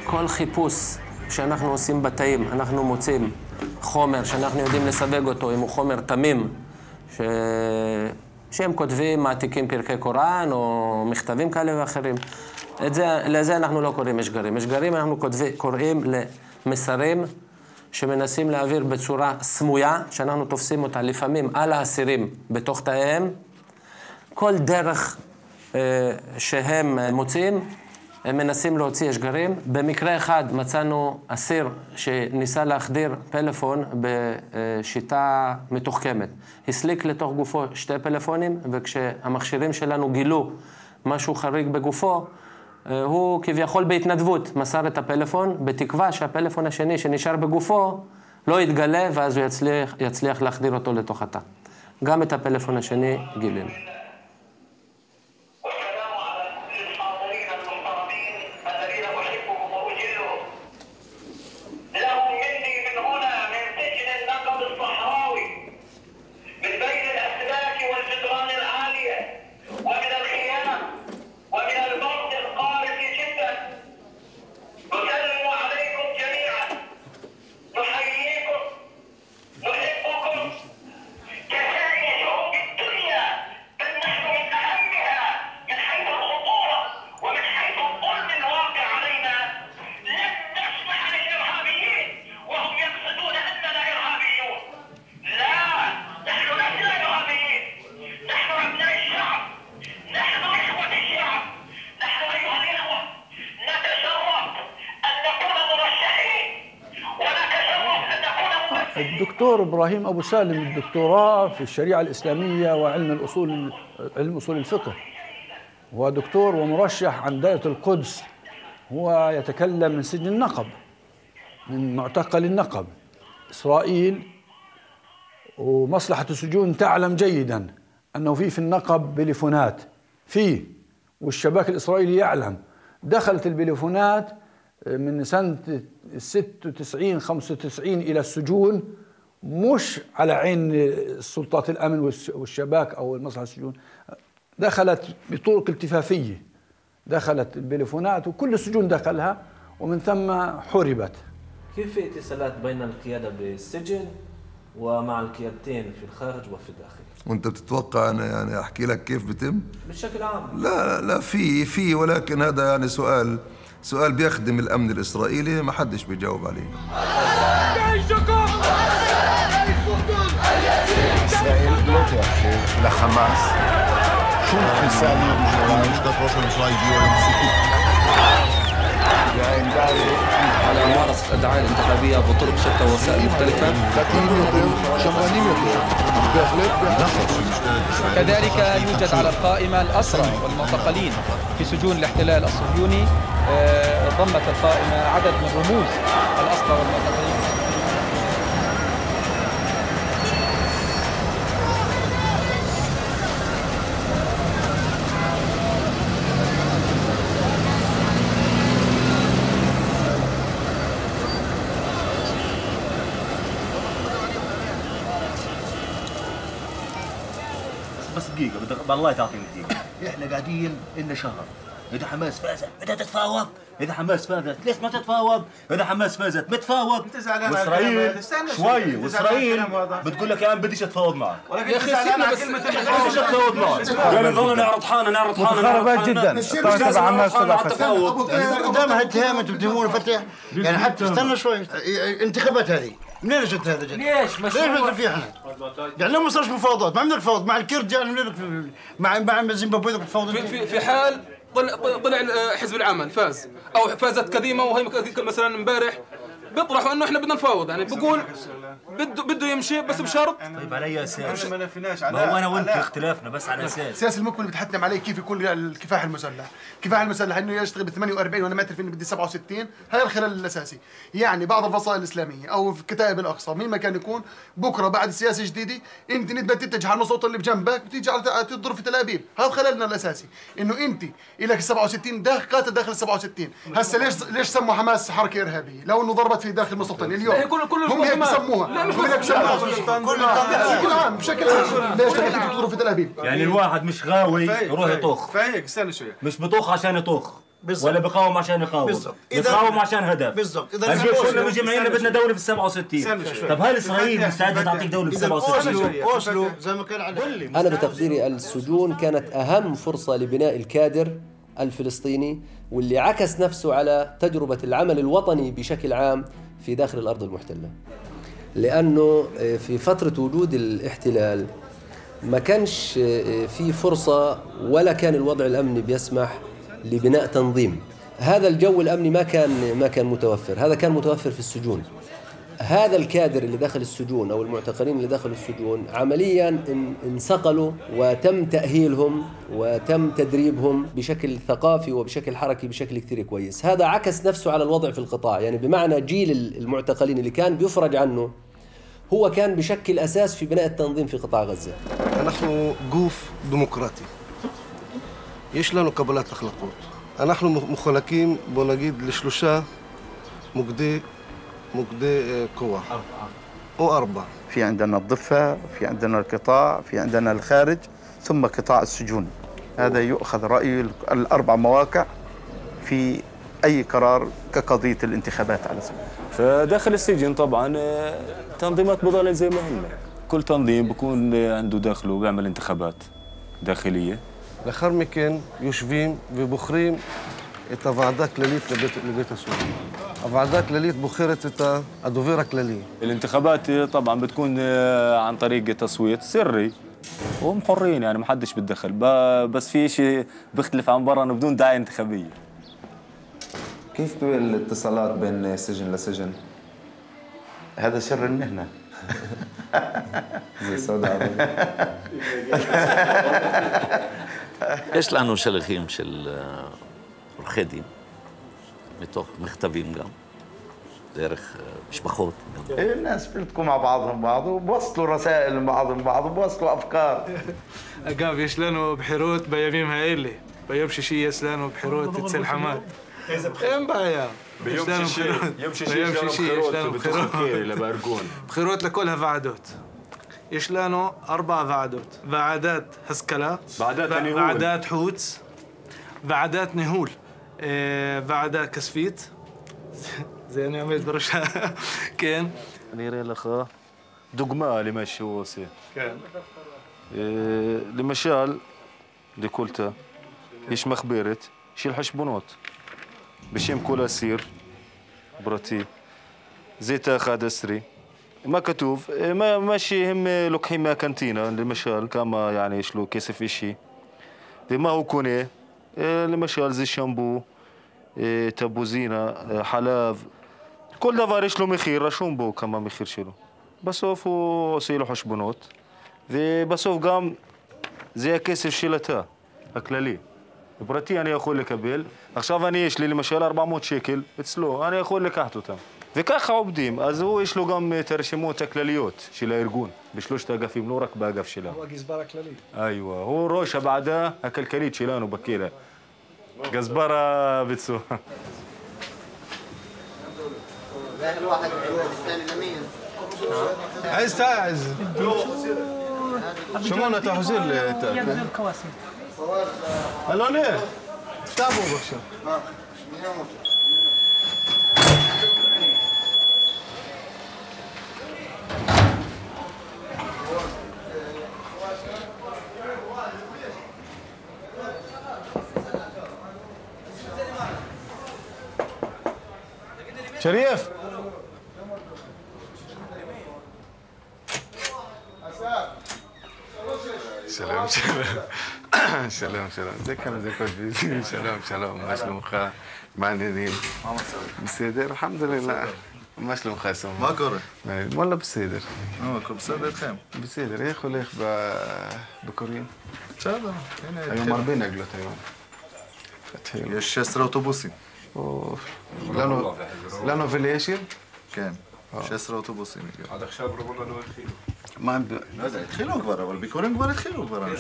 כל חיפוש שאנחנו עושים בתאים, אנחנו מוצאים חומר שאנחנו יודעים לסווג אותו, אם הוא חומר תמים, ש... שהם כותבים, מעתיקים פרקי קוראן או מכתבים כאלה ואחרים. את זה, לזה אנחנו לא קוראים משגרים. משגרים אנחנו כותבים, קוראים למסרים שמנסים להעביר בצורה סמויה, שאנחנו תופסים אותה לפעמים על האסירים בתוך תאיהם. כל דרך אה, שהם מוצאים, הם מנסים להוציא אשגרים. במקרה אחד מצאנו אסיר שניסה להחדיר פלאפון בשיטה מתוחכמת. הסליק לתוך גופו שתי פלאפונים, וכשהמכשירים שלנו גילו משהו חריג בגופו, הוא כביכול בהתנדבות מסר את הפלאפון, בתקווה שהפלאפון השני שנשאר בגופו לא יתגלה, ואז הוא יצליח, יצליח להחדיר אותו לתוך התא. גם את הפלאפון השני גילינו. الدكتور إبراهيم أبو سالم الدكتوراه في الشريعة الإسلامية وعلم الأصول علم أصول الفقه، ودكتور ومرشح عن دائرة القدس، هو يتكلم من سجن النقب، من معتقل النقب، إسرائيل ومصلحة السجون تعلم جيدا أنه في في النقب بليفونات، فيه والشباك الإسرائيلي يعلم، دخلت البليفونات من سنة ستة وتسعين خمسة وتسعين إلى السجون مش على عين سلطات الأمن والشباك أو المصلحة السجون، دخلت بطرق التفافية، دخلت البليفونات وكل السجون دخلها ومن ثم حربت. كيف في اتصالات بين القيادة بالسجن ومع القيادتين في الخارج وفي الداخل؟ وانت بتتوقع انا يعني احكي لك كيف بتم؟ بشكل عام لا لا في في ولكن هذا يعني سؤال سؤال بيخدم الأمن الإسرائيلي ما حدش بيجاوب عليه. ישראל לא תאפשר לחמאס שום כניסה לירושלים. לשכת ראש הממשלה הגיעה למסיכות. והעמדה הזאת על מארס הדעה האינתחביה בطرق שטה וסאל מختלפת. דתיים יותר, שמרנים יותר. בהחלט בהחלט. כדלك יוג'ד על القائمة الأسرى والمعتقلين في سجون الاحتلال الصهيوني. ضمت القائمة عدد من رموز الأسرى والمعتقلين. بس دقيقة بالله تعطيني دقيقة، احنا قاعدين لنا شهر، إذا حماس فازت بدها تتفاوض، إذا حماس فازت ليش ما تتفاوض؟ إذا حماس فازت بتفاوض، أنت زعلان وإسرائيل شوي وإسرائيل بتقول لك يا عم بديش أتفاوض معك، يا أخي سيبنا بس بديش أتفاوض معك، قاعد نضل نعرض حالنا نعرض حالنا متخربات جدا، الطائرة تبع حماس تبع فتح قدامها اتهام أنتم بتهمون فتح، يعني حتى استنى شوي انتخابات هذه منين اجت هذا الجد؟ ليش؟ ليش ما في احنا؟ يعني لو ما صارش مفاوضات ما عندنا تفاوض مع الكرد يعني منين مع مع زيمبابوي تفاوض في في حال طلع طلع حزب العمل فاز او فازت قديمه وهي مثلا امبارح بيطرحوا انه احنا بدنا نفاوض يعني بقول بده بده يمشي بس بشرط طيب على اي اساس؟ ما نفيناش على ما هو انا وانت اختلافنا بس على اساس سياسي الممكن بتحتم عليه كيف يكون الكفاح المسلح، الكفاح المسلح انه يشتغل ب ثمانية وأربعين وانا ما اعترف اني بدي سبعة وستين، هذا الخلل الاساسي، يعني بعض الفصائل الاسلاميه او في كتائب الاقصى مين ما كان يكون بكره بعد سياسه جديده انت بدك تتجه على المسلطه اللي بجنبك بتيجي على تضرب في تل ابيب، هذا خللنا الاساسي، انه انت الك سبعة وستين داخل قاتل داخل سبعة وستين، هسه ليش ليش سموا حماس حركه ارهابيه؟ لو انه ضربت في داخل مسلطه اليوم هم هيك بسموها بشكل عام بشكل عام ليش تكتيك تضرب في تل ابيب؟ يعني الواحد مش غاوي يروح يطوخ. فايق استنى شويه. مش بطوخ عشان يطوخ. بالزبط. ولا بقاوم عشان يقاوم. بالظبط. بقاوم عشان هدف. بالظبط. اذا كلنا مجمعين بدنا دوله في السبعة وستين. طب هل اسرائيل مستعده تعطيك دوله في السبعة وستين؟ اوسلو زي ما كان على انا بتقديري السجون كانت اهم فرصه لبناء الكادر الفلسطيني واللي عكس نفسه على تجربه العمل الوطني بشكل عام في داخل الارض المحتله. لانه في فتره وجود الاحتلال ما كانش في فرصه ولا كان الوضع الامني بيسمح لبناء تنظيم. هذا الجو الامني ما كان ما كان متوفر، هذا كان متوفر في السجون. هذا الكادر اللي دخل السجون او المعتقلين اللي دخلوا السجون عمليا انصقلوا وتم تاهيلهم وتم تدريبهم بشكل ثقافي وبشكل حركي بشكل كثير كويس. هذا عكس نفسه على الوضع في القطاع، يعني بمعنى جيل المعتقلين اللي كان بيفرج عنه هو كان بشكل اساس في بناء التنظيم في قطاع غزه. نحن جوف ديمقراطي. יש לנו קבלת החלטות. אנחנו מחולקים, בוא נגיד, לשלושה מוקדי, מוקדי כוח. או ארבע. في عندنا الضفة, في عندنا القطاع, في عندنا الخارج, ثم قطاع السجون. هذا يؤخذ رأي الأربع مواقع في أي قرار كقضية الانتخابات على سبيل. فداخل السجن طبعاً تنظيمات بضلة زي ما هن. كل تنظيم بكون عنده داخله بيعمل انتخابات داخلية. לאחר מכן יושבים ובוחרים את הוועדה הכללית לבית הסוהר. הוועדה הכללית בוחרת את הדובר הכללי. الانتخابات طبعا بتكون عن طريق تصويت سري وهم حرين يعني ما حدش بيتدخل بس في شيء بيختلف عن برا بدون داعي انتخابيه. كيف الاتصالات بين سجن لسجن؟ هذا سر المهنه. زي سعود عربي. יש לנו שליחים של עורכי דין, מתוך מכתבים גם, דרך משפחות. الناس بيلتقوا مع بعضهم بعض وبوصلوا رسائل لبعضهم بعض وبوصلوا أفكار. أقاب יש לנו בחירות בימים האלה, ביום שישי יש לנו בחירות אצל חמאד. אין בעיה. ביום שישי יש לנו בחירות לבארגון. בחירות לכל הוועדות. יש לנו أربع ועדות. ועדת השכלה, ועדת, ועדת חוץ, ועדת ניהול, ועדה כספית. זה אני עומד בראשה, כן. אני אראה לך דוגמה למה שהוא עושה. כן. למשל, לקולטה, יש מחברת של חשבונות בשם כל אסיר פרטי, זיתה אחד עשר. ما كتوب ما ماشي هم لقحين ما كانتينا لمشال كما يعني شلو كسف إشي ما هو كونه لمشال زي شامبو تبوزينا حلاف كل دفار يشلو مخير رشون بو كما مخير شلو بسوف وصيلو حشبونات وبسوف قام زي كسف شلتا أكلالي براتي أنا أقول لك أبيل أخشاف أنا يشلي لمشال أربعمائة شيكل اتسلو أنا أقول لك أحتو تام וככה עובדים, אז הוא יש לו גם את הרשימות הכלליות של הארגון, בשלושת האגפים, לא רק באגף שלנו. הוא הגזבר הכללי. איווה, הוא ראש הוועדה הכלכלית שלנו בכלא. גזבר הבית סוהר. עז תעז. שמעון, אתה חוזר לתא. אלוני, תפתח בו בבקשה. شريف سلام سلام سلام سلام ازيك يا زكوت سلام سلام ما شلونك معنيين بسيدر الحمد لله ما شلونك اسم ما كره والله بسيدر ماكو بسيدر خيم بسيدر يا اخو ليخ بكورين تمام هنا اليوم مربين اجلت اليوم فتحين יש ستة عشر اوتوبوسين لانه لانه في اليشير كان ستة عشر اوتوبوسين عاد الحين ربنا لو يدخلوا ما لا يدخلوا كبار بس بيكونوا كبار يدخلوا كبار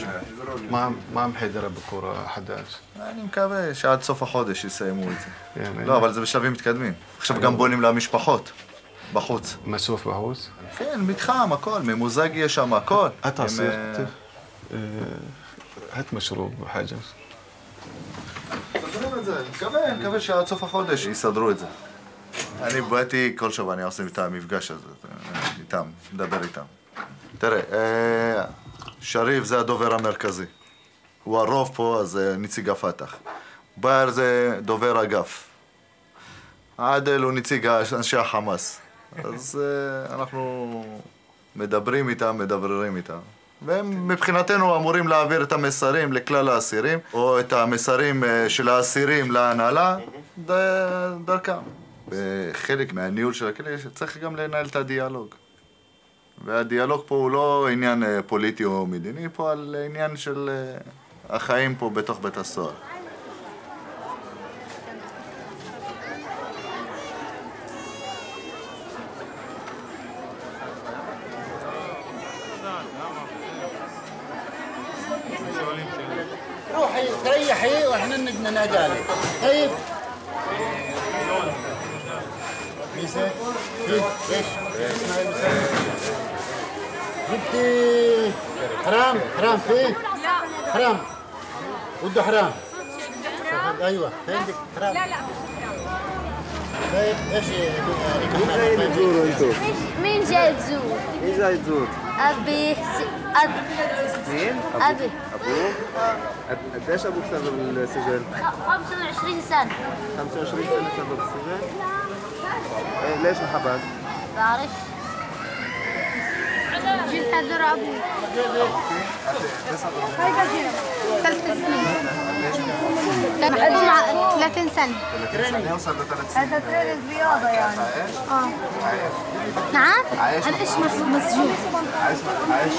ما ما محيدره بكره حداش يعني مكبه عاد سوف الحوض يسيموا هذا لا بس بالشباب متقدمين عشان جنبونهم للمشبحات בחוץ. מסוף בחוץ? כן, מתחם, הכל, ממוזג יש שם, הכל. את עשית? את משרוב בחג'ר. תסדרו את זה, נקווה, נקווה שעד סוף החודש יסדרו את זה. אני באתי כל שבוע, אני עושה איתם המפגש הזה, איתם, מדבר איתם. תראה, שריף זה הדובר המרכזי. הוא הרוב פה, אז נציג הפתח. באר זה דובר אגף. עדל הוא נציג אנשי החמאס. אז אנחנו מדברים איתם, מדברים איתם. והם מבחינתנו אמורים להעביר את המסרים לכלל האסירים, או את המסרים של האסירים להנהלה דרכם. וחלק מהניהול של הכלא צריך גם לנהל את הדיאלוג. והדיאלוג פה הוא לא עניין פוליטי או מדיני, פה על עניין של החיים פה בתוך בית הסוהר. تريحي واحنا بدنا ننادي عليك. طيب ميساء ليش جبتي حرام حرام فيك؟ لا حرام وده حرام ايوه عندك حرام لا لا طيب ايش مين تزوروا انتوا؟ مين جاي تزور؟ مين جاي تزور؟ ابي ابي مين؟ ابي ابوك؟ قديش ابوك صار بالسجن؟ خمسة وعشرين سنة خمسة وعشرين سنة صار بالسجن؟ إيه ليش انحبس؟ بعرف جيت أزور ابوي ثلاث سنين ثلاثين سنة ثلاثين سنة هذا تريننج رياضة يعني اه نعم؟ عن ايش مسجون؟ عايش عايش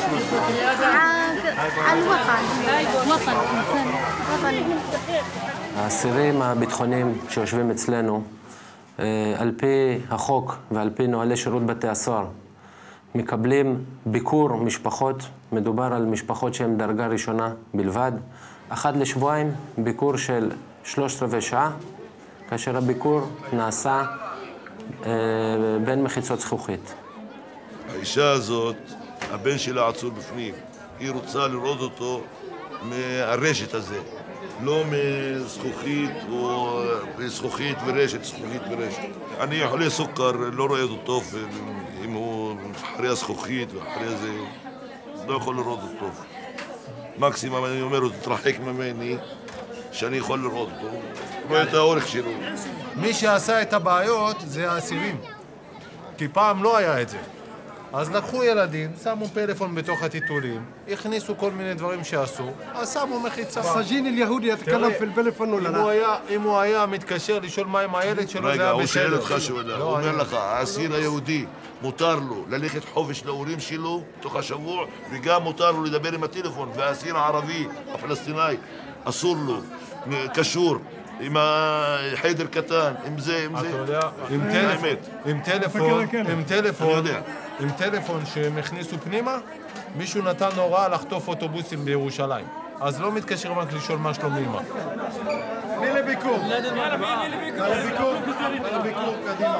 عن الوطن وطن وطن האסירים הביטחוניים שיושבים אצלנו על פי החוק ועל פי נוהלי שירות בתי הסוהר מקבלים ביקור משפחות, מדובר על משפחות שהן דרגה ראשונה בלבד. אחת לשבועיים ביקור של שלושת רבעי שעה, כאשר הביקור נעשה אה, בין מחיצות זכוכית. האישה הזאת, הבן שלה עצור בפנים. היא רוצה לראות אותו מהרשת הזה, לא מזכוכית או זכוכית ורשת, זכוכית ורשת. אני חולה סוכר, לא רואה אותו טוב. אם הוא אחרי הזכוכית ואחרי זה, לא יכול לראות אותו טוב. מקסימום אני אומר לו, תתרחק ממני, שאני יכול לראות אותו. רואה את האורך שלו. מי שעשה את הבעיות זה האסירים, כי פעם לא היה את זה. אז לקחו ילדים, שמו פלאפון בתוך הטיטולים, הכניסו כל מיני דברים שעשו, אז שמו מחיצה. הסג'ין אל-יהודי יתקלם בפלאפון ולנה. אם הוא היה מתקשר לשאול מה עם הילד שלו, זה היה בסדר. רגע, הוא שאל אותך שאלה, הוא אומר לך, האסיר היהודי, מותר לו ללכת חופש להורים שלו תוך השבוע, וגם מותר לו לדבר עם הטלפון, והאסיר הערבי, הפלסטיני, אסור לו, קשור. עם החדר קטן, עם זה, עם זה. אתה יודע, עם טלפון, עם טלפון, עם טלפון שהם הכניסו פנימה, מישהו נתן הוראה לחטוף אוטובוסים בירושלים. אז לא מתקשרים רק לשאול מה שלום אימא. מי לביקור? מי לביקור? מי לביקור? קדימה.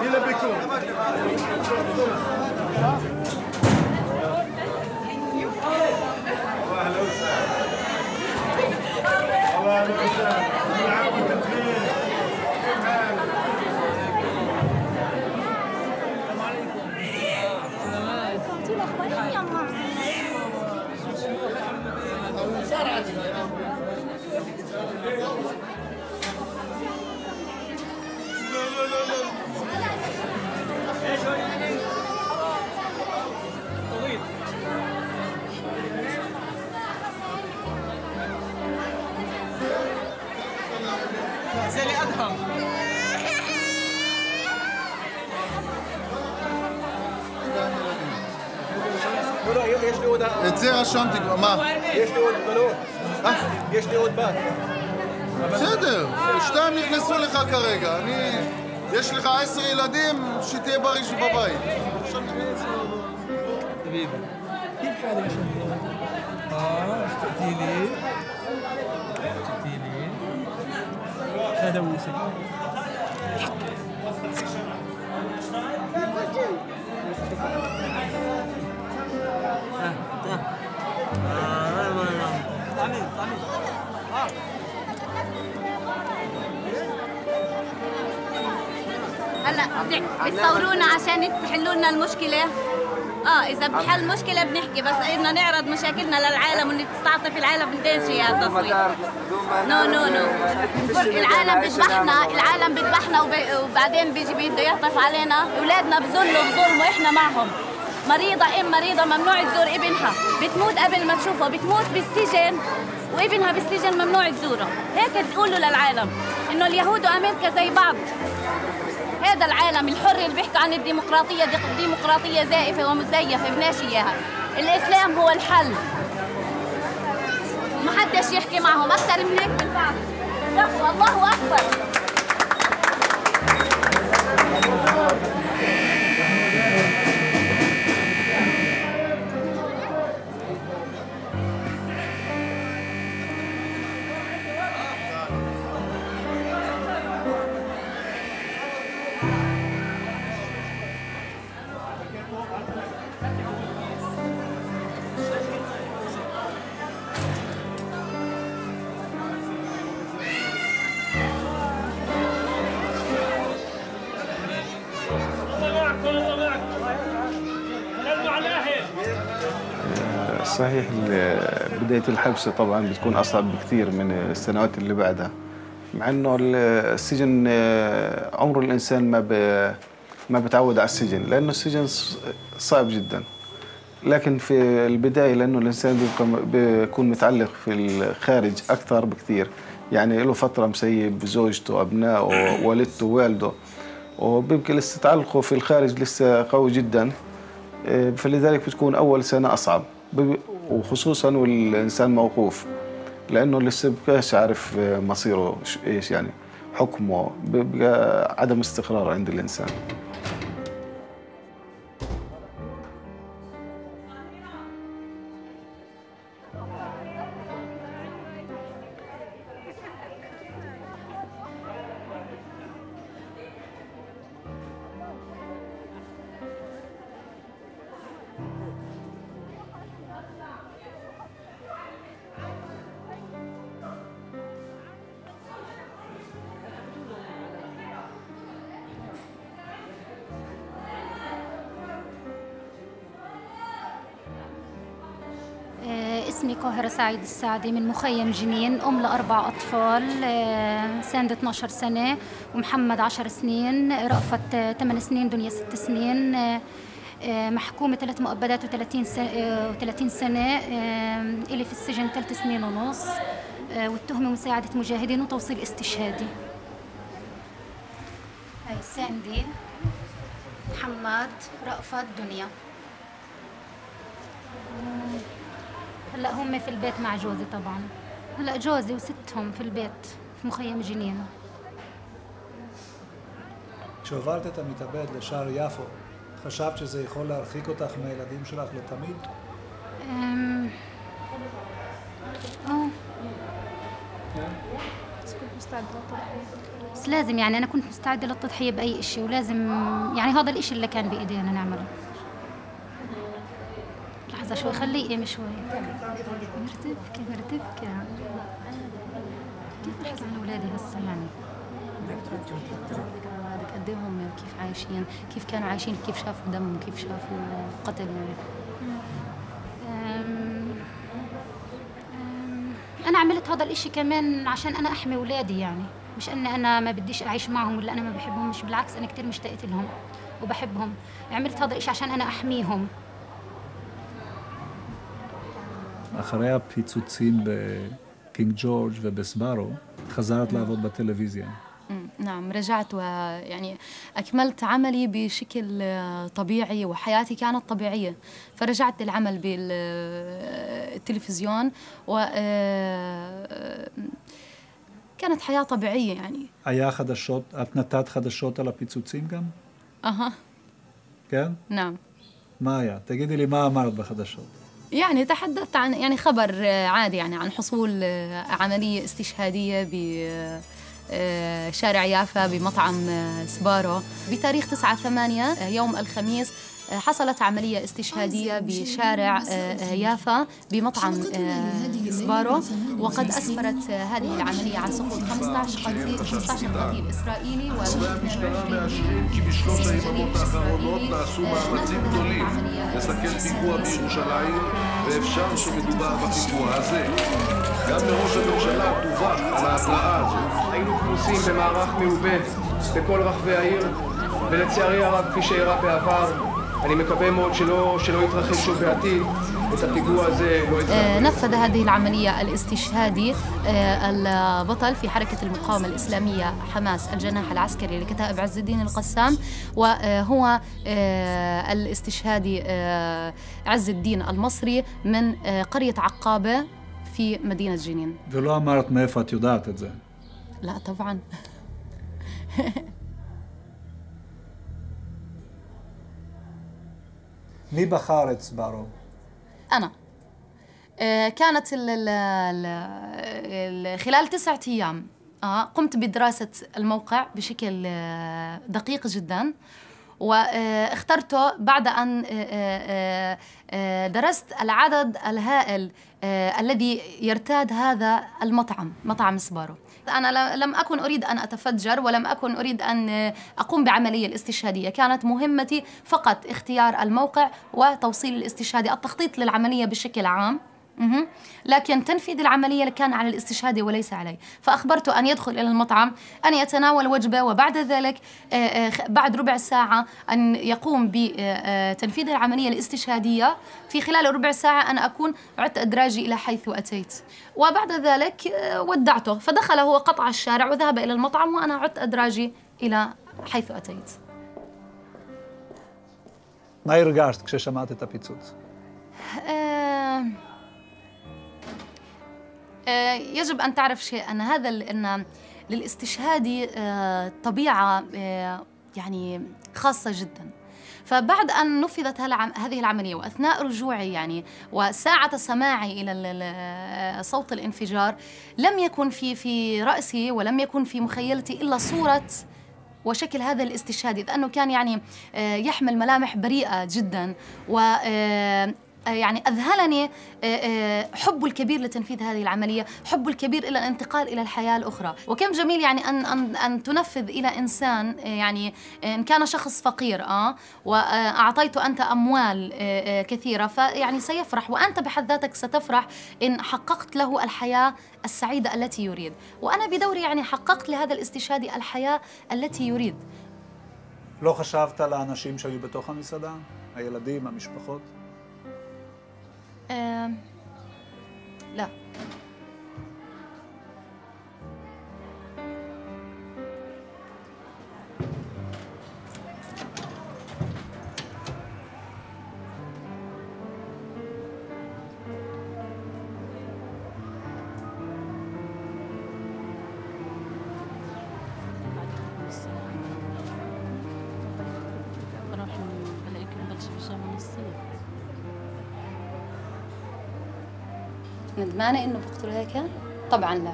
מי לביקור? זה לאדהם. את זה רשמתי כבר, מה? יש לי עוד בנות. יש לי עוד בת. בסדר, שתיים נכנסו לך כרגע. יש לך עשר ילדים שתהיה בריא בבית. هذا هو سيدي هلا بتصورونا عشان تحلوا لنا المشكلة؟ اه اذا بحل مشكلة بنحكي، بس بدنا نعرض مشاكلنا للعالم وان تستعطف العالم بديش اياه التصويت. نو نو نو العالم بذبحنا، العالم بذبحنا وبعدين بيجي بده يعطف علينا، اولادنا بذلوا بظلم واحنا معهم. مريضة ام مريضة ممنوع تزور ابنها، بتموت قبل ما تشوفه، بتموت بالسجن وابنها بالسجن ممنوع تزوره، هيك تقولوا للعالم انه اليهود وامريكا زي بعض. هذا العالم الحر اللي بيحكوا عن الديمقراطية، دي ديمقراطية زائفة ومزيفة بدناش اياها، الإسلام هو الحل. ومحدش يحكي معهم أكثر من هيك بالفعل. الله أكبر. صحيح بداية الحبسة طبعاً بتكون أصعب بكثير من السنوات اللي بعدها، مع إنه السجن عمر الإنسان ما ما بتعود على السجن، لأنه السجن صعب جداً، لكن في البداية لأنه الإنسان بيكون متعلق في الخارج أكثر بكثير، يعني له فترة مسيب بزوجته أبنائه والدته والده، وبيبقى لسه تعلقه في الخارج لسه قوي جداً، فلذلك بتكون أول سنة أصعب. وخصوصا والانسان موقوف لانه لسه بقاش عارف مصيره ايش، يعني حكمه بيبقى عدم استقرار عند الانسان. اسمي قاهرة سعيد السعدي من مخيم جنين، أم لأربع أطفال، ساند اثناشر سنة ومحمد عشر سنين، رأفت ثمان سنين، دنيا ست سنين، محكومة ثلاث مؤبدات وثلاثين سنة، إلي في السجن ثلاث سنين ونص، والتهمة مساعدة مجاهدين وتوصيل استشهادي. هاي ساندي، محمد، رأفت، دنيا. هلا هم في البيت مع جوزي طبعا، هلا جوزي وستهم في البيت في مخيم جنين. כשהובלת את המתאבד לשער יפו, חשבת שזה יכול להרחיק אותך מהילדים שלך לתמיד? بس لازم، يعني أنا كنت مستعدة للتضحية بأي إشي، ولازم يعني هذا الإشي اللي كان بإيدينا نعمله. لحظة شوي، خليه يقيم شوي. مرتبكة مرتبكة، كيف أحكي عن أولادي هسا؟ يعني قد إيه هم كيف عايشين، كيف كانوا عايشين، كيف شافوا دم، كيف شافوا قتل. أنا عملت هذا الإشي كمان عشان أنا أحمي أولادي، يعني مش أن أنا ما بديش أعيش معهم ولا أنا ما بحبهم، مش بالعكس أنا كتير مشتاقة لهم وبحبهم، عملت هذا الإشي عشان أنا أحميهم. אחרי הפיצוצים בקינג ג'ורג' ובסבארו, חזרת לעבוד בטלוויזיה. نعم رجعت، ويعني أكملت عملي بشكل طبيعي وحياتي كانت طبيعية، فرجعت للعمل بالتلفزيون وكانت حياة طبيعية. يعني היה חדשות, את נתת חדשות על הפיצוצים גם? אהה. כן? نعم. מה היה? תגידי לי מה אמרת בחדשות. يعني تحدثت عن يعني خبر عادي، يعني عن حصول عملية استشهادية ب شارع يافا بمطعم سبارو بتاريخ تسعة ثمانية يوم الخميس. حصلت عملية استشهادية بشارع يافا بمطعم سبارو، وقد أسفرت هذه العملية عن سقوط خمسة عشر قتيل إسرائيلي و اثنين وعشرين. نفذ هذه العملية الاستشهادي البطل في حركة المقاومة الإسلامية حماس الجناح العسكري لكتائب عز الدين القسام، وهو الاستشهادي عز الدين المصري من قرية عقابة في مدينة جنين. ולא אמרת מאיפה את יודעת את זה. لا طبعا. מי בחר את סבארו? أنا. كانت خلال تسعة أيام قمت بدراسة الموقع بشكل دقيق جدا، واخترته بعد أن درست العدد الهائل الذي يرتاد هذا المطعم، مطعم سبارو. أنا لم أكن أريد أن أتفجر ولم أكن أريد أن أقوم بعملية الاستشهادية، كانت مهمتي فقط اختيار الموقع وتوصيل الاستشهادي، التخطيط للعملية بشكل عام، لكن تنفيذ العملية كان على الاستشهادي وليس علي. فأخبرته أن يدخل إلى المطعم، أن يتناول وجبة، وبعد ذلك بعد ربع ساعة أن يقوم بتنفيذ العملية الاستشهادية، في خلال ربع ساعة أن أكون عدت أدراجي إلى حيث أتيت، وبعد ذلك ودعته فدخل هو قطع الشارع وذهب إلى المطعم، وأنا عدت أدراجي إلى حيث أتيت. ما يرجعش كشمعت تابيتسوت. يجب أن تعرف شيء، أن هذا أن للاستشهادي طبيعة يعني خاصة جدا. فبعد أن نفذت هذه العملية وأثناء رجوعي يعني وساعة سماعي إلى صوت الانفجار، لم يكن في في رأسي ولم يكن في مخيلتي إلا صورة وشكل هذا الاستشهادي، إذ أنه كان يعني يحمل ملامح بريئة جدا، و يعني أذهلني حبه الكبير لتنفيذ هذه العملية، حبه الكبير إلى الانتقال إلى الحياة الأخرى. وكم جميل يعني أن أن أن تنفذ إلى إنسان، يعني إن كان شخص فقير أه وأعطيته أنت أموال كثيرة فيعني سيفرح، وأنت بحد ذاتك ستفرح إن حققت له الحياة السعيدة التي يريد. وأنا بدوري يعني حققت لهذا الاستشهادي الحياة التي يريد. לא חשבת על האנשים שהיו בתוך המסעדה? הילדים, המשפחות? أه... لا. ندمانة إنه بقتل هيك؟ طبعاً لا.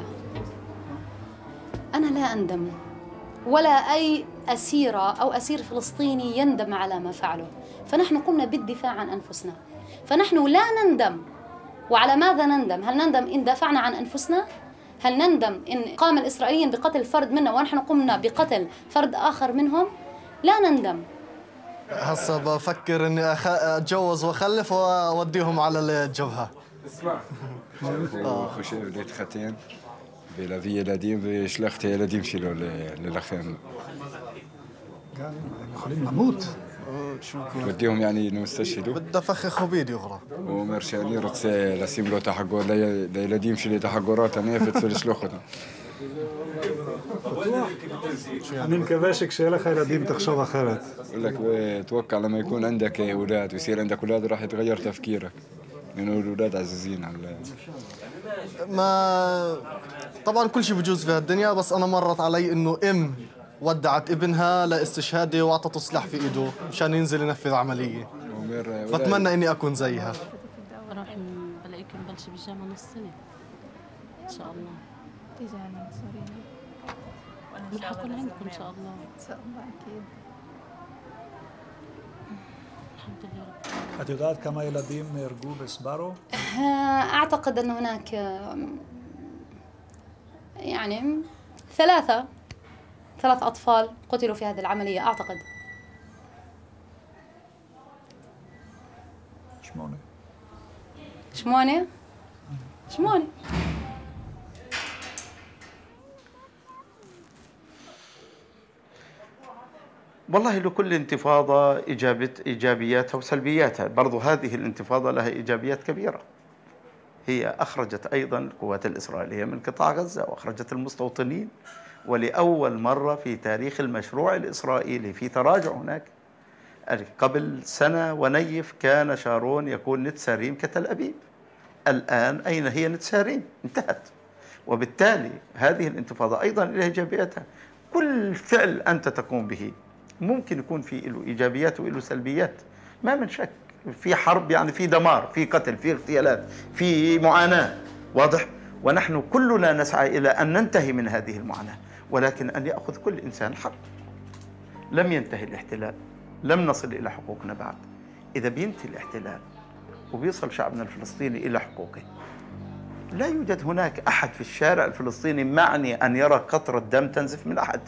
أنا لا أندم، ولا أي أسيرة أو أسير فلسطيني يندم على ما فعله، فنحن قمنا بالدفاع عن أنفسنا، فنحن لا نندم. وعلى ماذا نندم؟ هل نندم إن دافعنا عن أنفسنا؟ هل نندم إن قام الإسرائيليين بقتل فرد منا ونحن قمنا بقتل فرد آخر منهم؟ لا نندم. هسه بفكر إني أتجوز وأخلف وأوديهم على الجبهة. اسمع. وخشيت بديت ختين بلافي يلاديم وشلخت يلاديم شلو للأخيان. قال يخلينا نموت. وديهم يعني نستشهدوا. بدها فخ خبيد يغرى. ومرشاني رقص لسيم له تحقور ليلاديم شلي تحقورات أنا في الشلوخنا. أنا مكباشك شيلة خيراديم تخشب أخرت. أقول لك توقع لما يكون عندك أولاد ويصير عندك أولاد راح يتغير تفكيرك. لأنه الأولاد عزيزين على ما طبعاً كل شيء بجوز في هالدنيا، بس أنا مرت علي إنه أم ودعت ابنها لاستشهادي وأعطته سلاح في إيده مشان ينزل ينفذ عملية، بتمنى إني أكون زيها. بروح بلاقيك نبلش بالجامعة نص سنة إن شاء الله. تيجي على نصارينا. حكون عندكم إن شاء الله. إن شاء الله أكيد. الحمد لله. أتعتقد كما يلزم يرجو بسبارو؟ أعتقد أن هناك يعني ثلاثة ثلاث أطفال قتلوا في هذه العملية أعتقد. شموني؟ شموني؟ شموني؟ والله لكل انتفاضة إيجابياتها وسلبياتها، برضو هذه الانتفاضة لها إيجابيات كبيرة. هي أخرجت أيضا القوات الإسرائيلية من قطاع غزة وأخرجت المستوطنين، ولأول مرة في تاريخ المشروع الإسرائيلي في تراجع هناك. قبل سنة ونيف كان شارون يكون نتساريم كتل أبيب، الآن أين هي نتساريم؟ انتهت. وبالتالي هذه الانتفاضة أيضا لها إيجابياتها. كل فعل أنت تقوم به ممكن يكون في له إيجابيات وله سلبيات، ما من شك. في حرب يعني في دمار، في قتل، في اغتيالات، في معاناة، واضح؟ ونحن كلنا نسعى إلى أن ننتهي من هذه المعاناة، ولكن أن يأخذ كل إنسان حق. لم ينتهي الاحتلال، لم نصل إلى حقوقنا بعد. إذا بينتهي الاحتلال وبيصل شعبنا الفلسطيني إلى حقوقه، لا يوجد هناك أحد في الشارع الفلسطيني معني أن يرى قطرة دم تنزف من أحد.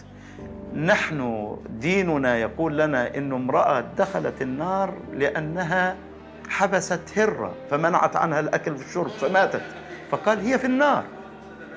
نحن ديننا يقول لنا إن امرأة دخلت النار لأنها حبست هرة فمنعت عنها الأكل والشرب فماتت، فقال هي في النار.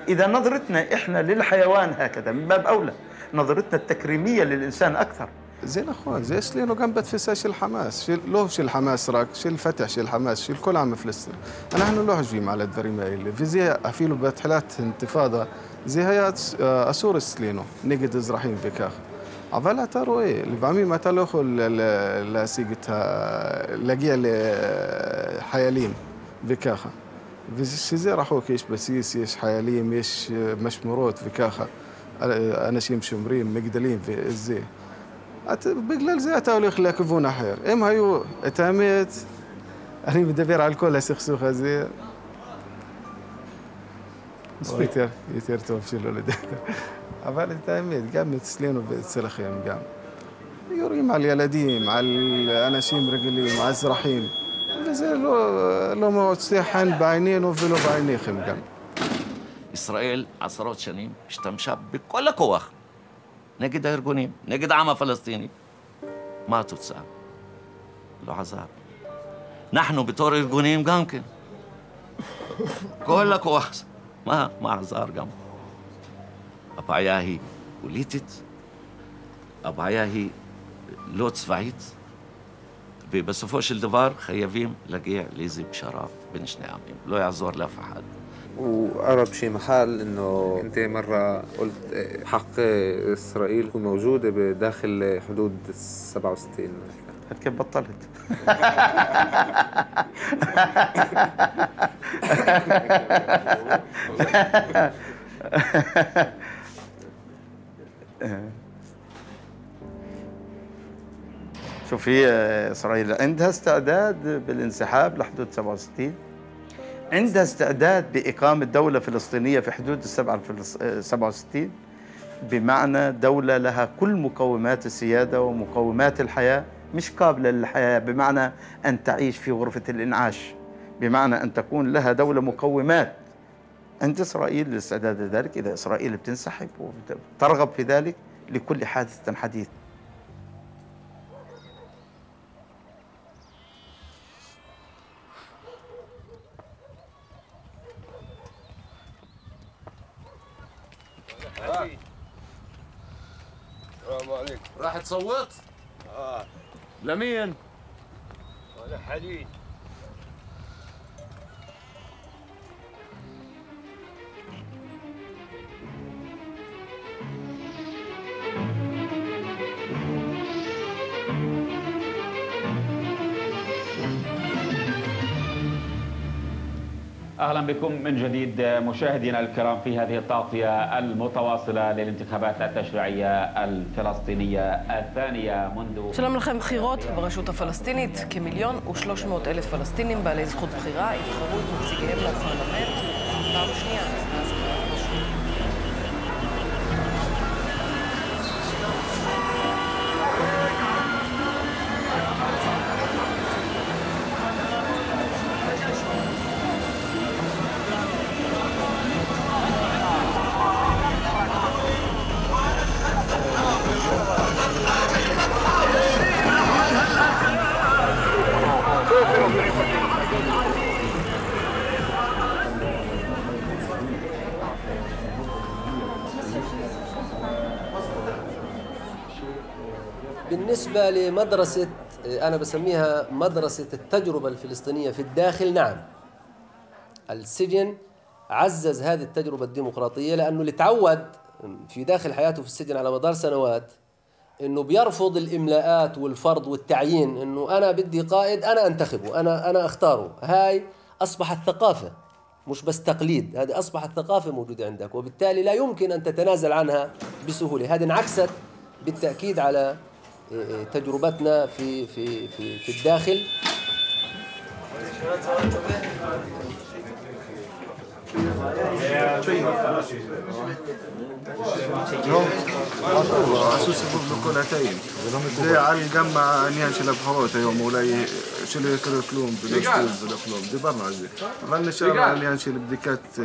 إذا نظرتنا إحنا للحيوان هكذا من باب أولى، نظرتنا التكريمية للإنسان أكثر. زي الأخوان زي سلينو جنبت في شي الحماس شي لوه شي الحماس راك شي الفتح شي الحماس شي الكل عم فلسطين. أنا هنو لوه جويم على الدريمة اللي في زي أفيلو بتحلات انتفاضة زي هيات أسور سلينو نجد إزراحين بكاخ عبالة ترو إيه اللي بعمي ما تلوخو لسيقتها لقيا لحياليم بكاخا في زي راحو كيش بسيس يش حياليم يش مشمروت بكاخا أنا شي مشمرين مقدلين في الزي بجلال زي أتوليخ لكفونا حير إم هيو اتهمت أنا بدبير على الكل أسخسوخ زي يتير يتير توفشي الولد أفعل اتهمت قامت سلينو بتسلخيم قام يوريم على اليلديم على الأناشيم رجليم على الزرحيم زي لو لو ما تسيحن بعينين وفلو بعينيخم قام إسرائيل عشرات سنين اشتمشت بكل قواه נגד הארגונים, נגד העם הפלסטיני. מה התוצאה? לא עזר. אנחנו בתור ארגונים גם כן. כל הכוח. מה, מה עזר גם? הבעיה היא פוליטית, הבעיה היא לא צבאית, ובסופו של דבר חייבים להגיע לאיזו פשרה בין שני העמים. לא יעזור לאף אחד. وقرب شي محل انه انت مره قلت حق اسرائيل تكون موجوده بداخل حدود سبعة وستين. هاد كيف بطلت؟ شوف هي اسرائيل عندها استعداد بالانسحاب لحدود سبعة وستين، عندها استعداد بإقامة دولة فلسطينية في حدود سبعة وستين، بمعنى دولة لها كل مقومات السيادة ومقومات الحياة مش قابلة للحياة، بمعنى أن تعيش في غرفة الإنعاش، بمعنى أن تكون لها دولة مقومات. عند إسرائيل الاستعداد لذلك إذا إسرائيل بتنسحب وترغب في ذلك لكل حادث حديث. راح تصوت؟ اه لمين؟ لحديد. أهلا بكم من جديد مشاهدينا الكرام في هذه التغطية المتواصلة للانتخابات التشريعية الفلسطينية الثانية منذ שלום לכם. בחירות ברשות הפלסטינית. כמיליון ושלוש מאות אלף פלסטינים בעלי זכות בחירה יבחרו את נציגיהם לפרלמנט פעם שנייה. بالنسبة لمدرسة أنا بسميها مدرسة التجربة الفلسطينية في الداخل، نعم السجن عزز هذه التجربة الديمقراطية، لأنه اللي تعود في داخل حياته في السجن على مدار سنوات إنه بيرفض الإملاءات والفرض والتعيين، إنه أنا بدي قائد أنا أنتخبه، أنا أنا أختاره. هاي أصبحت ثقافة، مش بس تقليد، هذه أصبحت ثقافة موجودة عندك، وبالتالي لا يمكن أن تتنازل عنها بسهولة. هذه انعكست بالتأكيد على تجربتنا في في في في الداخل. זה גם העניין של הבחירות היום, אולי שלא יקרה כלום ולא שטוז ולא כלום, דיברנו על זה. אבל נשאר העניין של בדיקת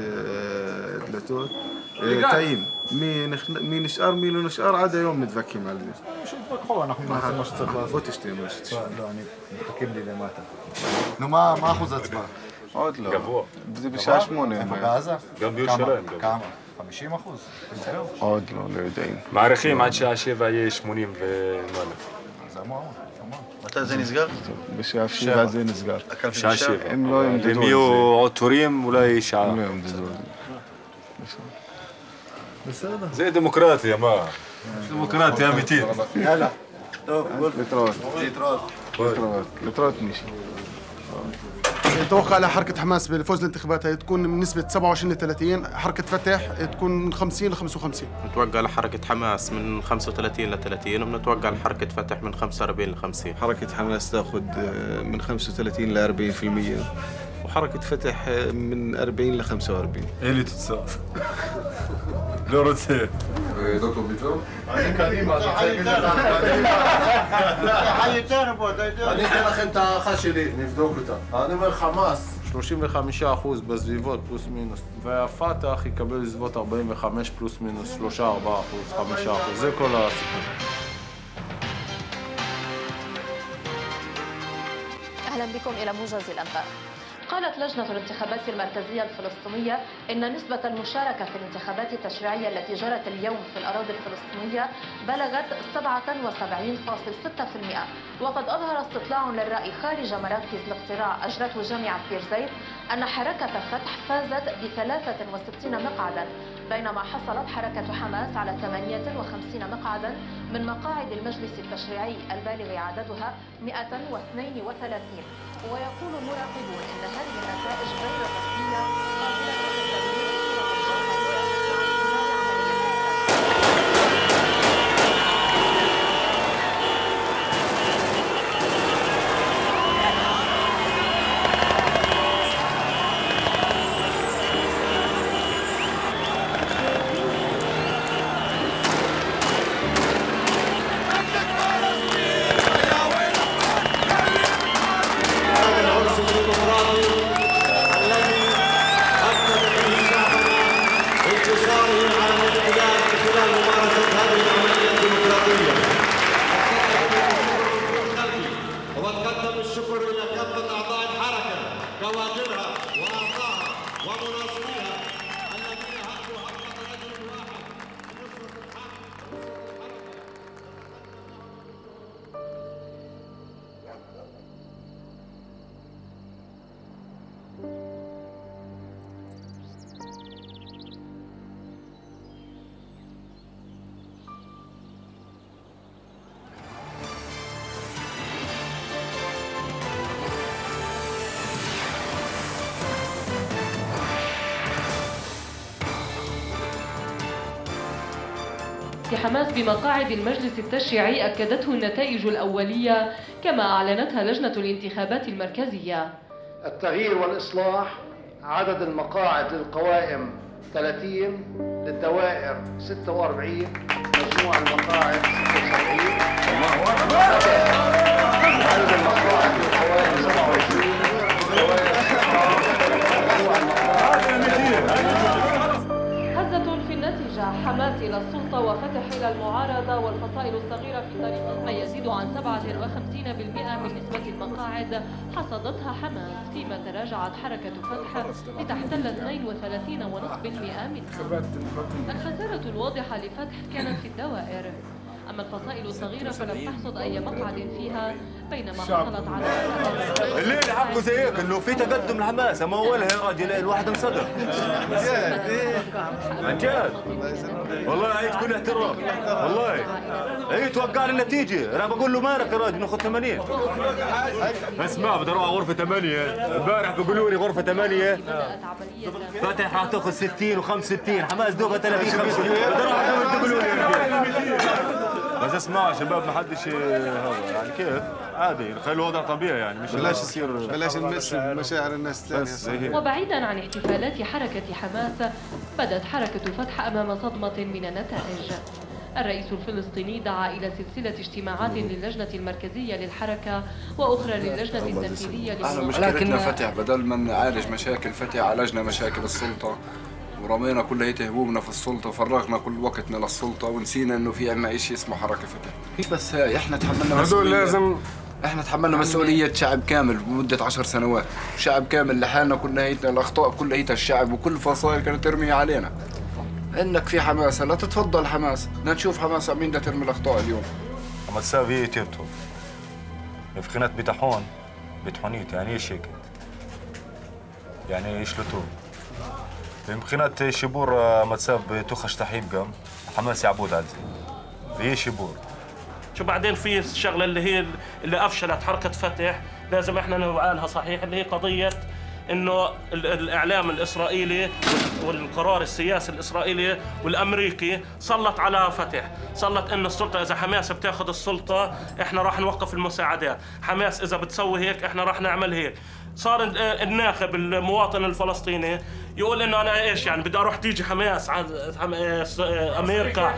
דלתות, תאים. מי נשאר, מי לא נשאר, עד היום מתווכחים על זה. שתתווכחו, אנחנו נעשה מה שצריך לעשות. בוא תשתה מה שתשתה. לא, אני מחכים לי למטה. נו, מה אחוז ההצבעה? עוד לא. גבוה. זה בשעה שמונה. בעזה? גם בירושלים. כמה? חמישים אחוז? עוד לא, לא יודעים. מעריכים עד שעה שבע יהיה שמונים ומעלה. זה המון, המון. מתי זה נסגר? בשעה שבע זה נסגר. שעה שבע. הם לא ימדדו את זה. אם יהיו עוד תורים, אולי שעה. הם לא ימדדו את זה. בסדר. זה דמוקרטיה, מה? דמוקרטיה אמיתית. יאללה. טוב, להתראות. להתראות. להתראות. להתראות מישהו. نتوقع على حركة حماس بالفوز الانتخابات هي تكون من نسبة سبعة وعشرين ل ثلاثين، حركة فتح تكون من خمسين ل خمسة وخمسين. نتوقع على حركة حماس من خمسة وثلاثين ل ثلاثين، وبنتوقع على حركة فتح من خمسة وأربعين ل خمسين. حركة حماس تاخذ من خمسة وثلاثين ل أربعين بالمية، وحركة فتح من أربعين ل خمسة وأربعين. هي اللي تتصاف. لو رتسيت. دكتور بيتو. أنا كريمة. حي تهربوا. أنا أقول لك أنت أخا שלי نفدوك אותה. أنا אומר חמאס. שלושים וחמישה אחוז בסביבות פלוס מינוס. והפתח יקבל בסביבות أربعين وخمسة פלוס מינוס ثلاثة أربعة بالمية خمسة بالمية. זה כל הסיפור. أهلا بكم إلى موجز الأنباء. قالت لجنة الانتخابات المركزية الفلسطينية إن نسبة المشاركة في الانتخابات التشريعية التي جرت اليوم في الأراضي الفلسطينية بلغت سبعة وسبعين فاصلة ستة بالمئة، وقد أظهر استطلاع للرأي خارج مراكز الاقتراع أجرته جامعة بير زيت أن حركة فتح فازت ب ثلاثة وستين مقعدا، بينما حصلت حركة حماس على ثمانية وخمسين مقعدا من مقاعد المجلس التشريعي البالغ عددها مئة واثنين وثلاثين، ويقول المراقبون إن هذه النتائج غير رسمية قابلة للتغيير. حماس بمقاعد المجلس التشريعي أكدته النتائج الأولية كما أعلنتها لجنة الانتخابات المركزية. التغيير والإصلاح عدد المقاعد للقوائم ثلاثين، للدوائر ستة وأربعين، مجموع المقاعد ستة وسبعين، عدد المقاعد للقوائم سبعة وعشرين، الدوائر ستة وعشرين. حماس إلى السلطة وفتح إلى المعارضة، والفصائل الصغيرة في طريق ما يزيد عن سبعة وخمسين بالمئة من نسبة المقاعد حصدتها حماس، فيما تراجعت حركة فتح لتحتل اثنين وثلاثين فاصلة خمسة بالمئة منها. الخسارة الواضحة لفتح كانت في الدوائر، أما الفصائل صغيرة فلم تحصد أي مقعد فيها بينما حصلت على اللي يلعبوا زيك إنه في تقدم الحماس أما هو لها راجل الواحد مصدق عن جد والله هي تكون احترام والله هي توقع النتيجة أنا بقول له مالك يا راجل ناخذ ثمانية اسمع بدي أروح على غرفة ثمانية امبارح بيقولوا لي غرفة ثمانية فتح راح تاخذ ستين وخمسة وستين حماس دوبها ثلاثين خمسين بدي أروح على غرفة ثمانية بس اسمع شباب ما حدش هذا يعني كيف عادي نخلي الوضع طبيعي يعني مش بلاش يصير بلاش نمس بمشاعر الناس الثانيه. وبعيدا عن احتفالات حركه حماس بدت حركه فتح امام صدمه من النتائج. الرئيس الفلسطيني دعا الى سلسله اجتماعات للجنه المركزيه للحركه واخرى للجنه التنفيذيه للمنظمه. لكن فتح بدل ما نعالج مشاكل فتح عالجنا مشاكل السلطه ورمينا كل هي همومنا في السلطه وفرغنا كل وقتنا للسلطه ونسينا انه في عنا شيء اسمه حركه فتح. بس احنا تحملنا مسؤوليه لازم احنا تحملنا مسؤوليه شعب كامل لمده عشر سنوات، شعب كامل لحالنا كليتنا الاخطاء كليتها الشعب وكل الفصائل كانت ترمي علينا. انك في حماسه لا تتفضل حماس، بدنا نشوف حماسه مين بدها ترمي الاخطاء اليوم. اما تساوي تيرتو بفخنات بتحون بتحونيت يعني ايش هيك؟ يعني ايش لتو؟ بمخينات شبور ما تساب تخش تحيب قام حماس يعبود عزيز هي شبور شو بعدين في الشغله اللي هي اللي افشلت حركه فتح لازم احنا نوعالها صحيح اللي هي قضيه انه الاعلام الاسرائيلي والقرار السياسي الاسرائيلي والامريكي سلط على فتح، سلط انه السلطه اذا حماس بتاخذ السلطه احنا راح نوقف المساعدات، حماس اذا بتسوي هيك احنا راح نعمل هيك، صار الناخب المواطن الفلسطيني يقول انه انا ايش يعني بدي اروح تيجي حماس امريكا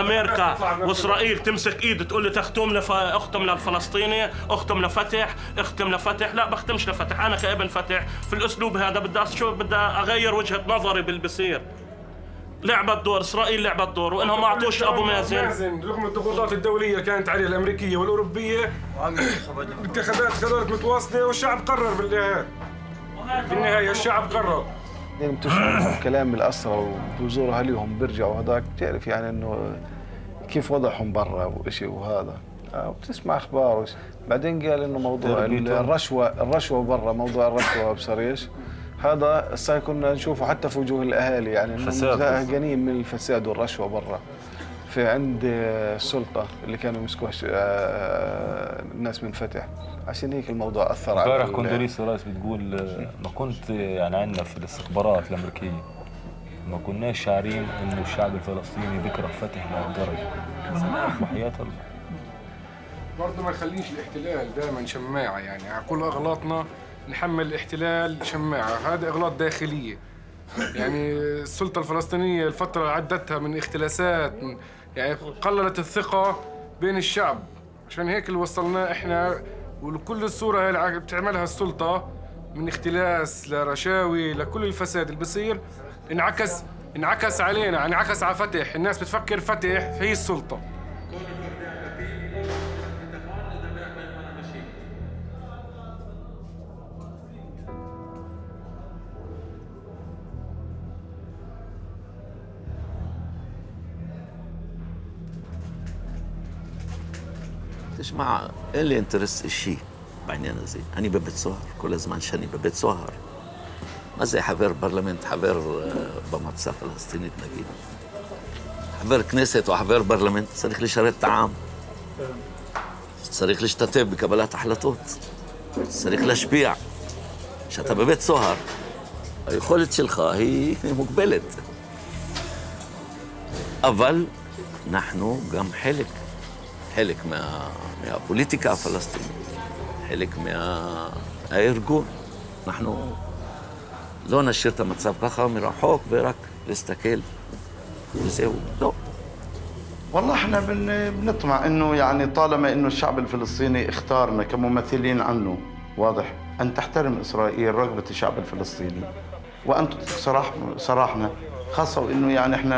امريكا واسرائيل تمسك ايدي تقول لي تختم لف... اختم للفلسطيني، اختم لفتح، اختم لفتح، لا بختمش لفتح، انا كابن فتح في الاسلوب هذا بدي شو بدي اغير وجهه نظري باللي بصير. لعبت دور اسرائيل لعبت دور وانهم ما اعطوش ابو مازن رغم الضغوطات الدوليه كانت عليه الامريكيه والاوروبيه اتخذت قرارات متواصله والشعب قرر بالنهايه بالنهايه الشعب قرر يعني بتشوف كلام الاسرى وبزور اهاليهم بيرجعوا هذاك بتعرف يعني انه كيف وضعهم برا وإشي وهذا وبتسمع اخبار بعدين قال انه موضوع الرشوه الرشوه برا موضوع الرشوه ابصر ايش هذا صار كنا نشوفه حتى في وجوه الاهالي يعني زهقانين من الفساد والرشوه برا في عند السلطه اللي كانوا يمسكوها الناس من فتح عشان هيك الموضوع اثر على امبارح كوندوليزا رايس بتقول ما كنت يعني عندنا في الاستخبارات الامريكيه ما كناش شاعرين انه الشعب الفلسطيني بيكره فتح لهالدرجه وحياه الله برضه ما نخليش الاحتلال دائما شماعه يعني على كل اغلاطنا نحمل الاحتلال شماعه، هذا اغلاط داخليه. يعني السلطه الفلسطينيه الفتره اللي عدتها من اختلاسات يعني قللت الثقه بين الشعب، عشان هيك اللي وصلناه احنا وكل الصوره اللي بتعملها السلطه من اختلاس لرشاوي لكل الفساد اللي بصير انعكس انعكس علينا، انعكس على فتح، الناس بتفكر فتح هي السلطه. تسمع إيه اللي انترست إشي بعيني أنا زي أنا ببيت سهر كل الزمان شاني ببيت سهر ما زي حبير برلمنت حبير بمطسة فلسطينية نجيب حبير كنيست وحبير برلمنت صريخ ليش شريط طعام صريخ ليش تتب بكبلات أحلطوت صريخ لشبيع شتا ببيت سهر היכולת שלך היא מוגבלת אבל אנחנו גם חלק חלק מה... מהפוליטיקה הפלסטינית, חלק מהארגון. אנחנו לא נשאיר את המצב ככה מרחוק ורק להסתכל, וזהו, לא. والله احنا بنطمع انه يعني طالما انه الشعب الفلسطيني اختارنا كممثلين عنه، واضح؟ ان تحترم اسرائيل رغبة الشعب الفلسطيني وان صراح صراحنا خاصة وإنه يعني إحنا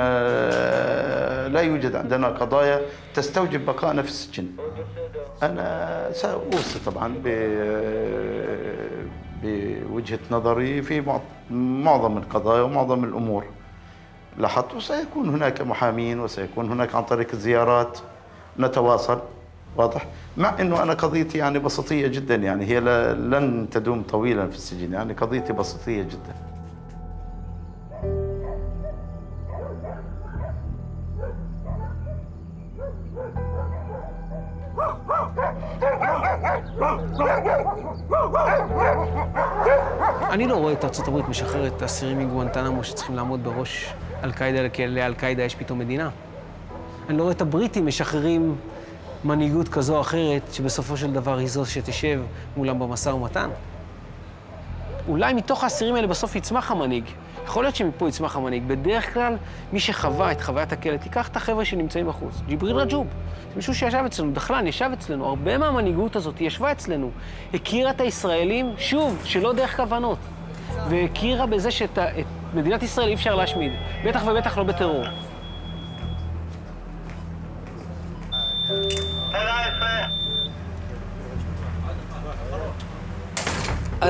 لا يوجد عندنا قضايا تستوجب بقائنا في السجن. أنا سأوصي طبعاً بوجهة نظري في معظم القضايا ومعظم الأمور. لاحظت وسيكون هناك محامين وسيكون هناك عن طريق الزيارات نتواصل واضح؟ مع انه انا قضيتي يعني بسيطيه جدا، يعني هي لن تدوم طويلا في السجن، يعني قضيتي بسيطيه جدا. אני לא רואה את ארצות הברית משחררת אסירים מגואנטנמו שצריכים לעמוד בראש אל-קאידה, כי לאל-קאידה יש פתאום מדינה. אני לא רואה את הבריטים משחררים מנהיגות כזו או אחרת שבסופו של דבר היא זו שתשב מולם במשא ומתן. אולי מתוך האסירים האלה בסוף יצמח המנהיג. יכול להיות שמפה יצמח המנהיג. בדרך כלל, מי שחווה את חוויית הכלא, תיקח את החבר'ה שנמצאים בחוץ. ג'יבריל רג'וב, זה מישהו שישב אצלנו, דחלן, ישב אצלנו. הרבה מהמנהיגות הזאת ישבה אצלנו. הכירה את הישראלים, שוב, שלא דרך כוונות. והכירה בזה שאת מדינת ישראל אי אפשר להשמיד. בטח ובטח לא בטרור.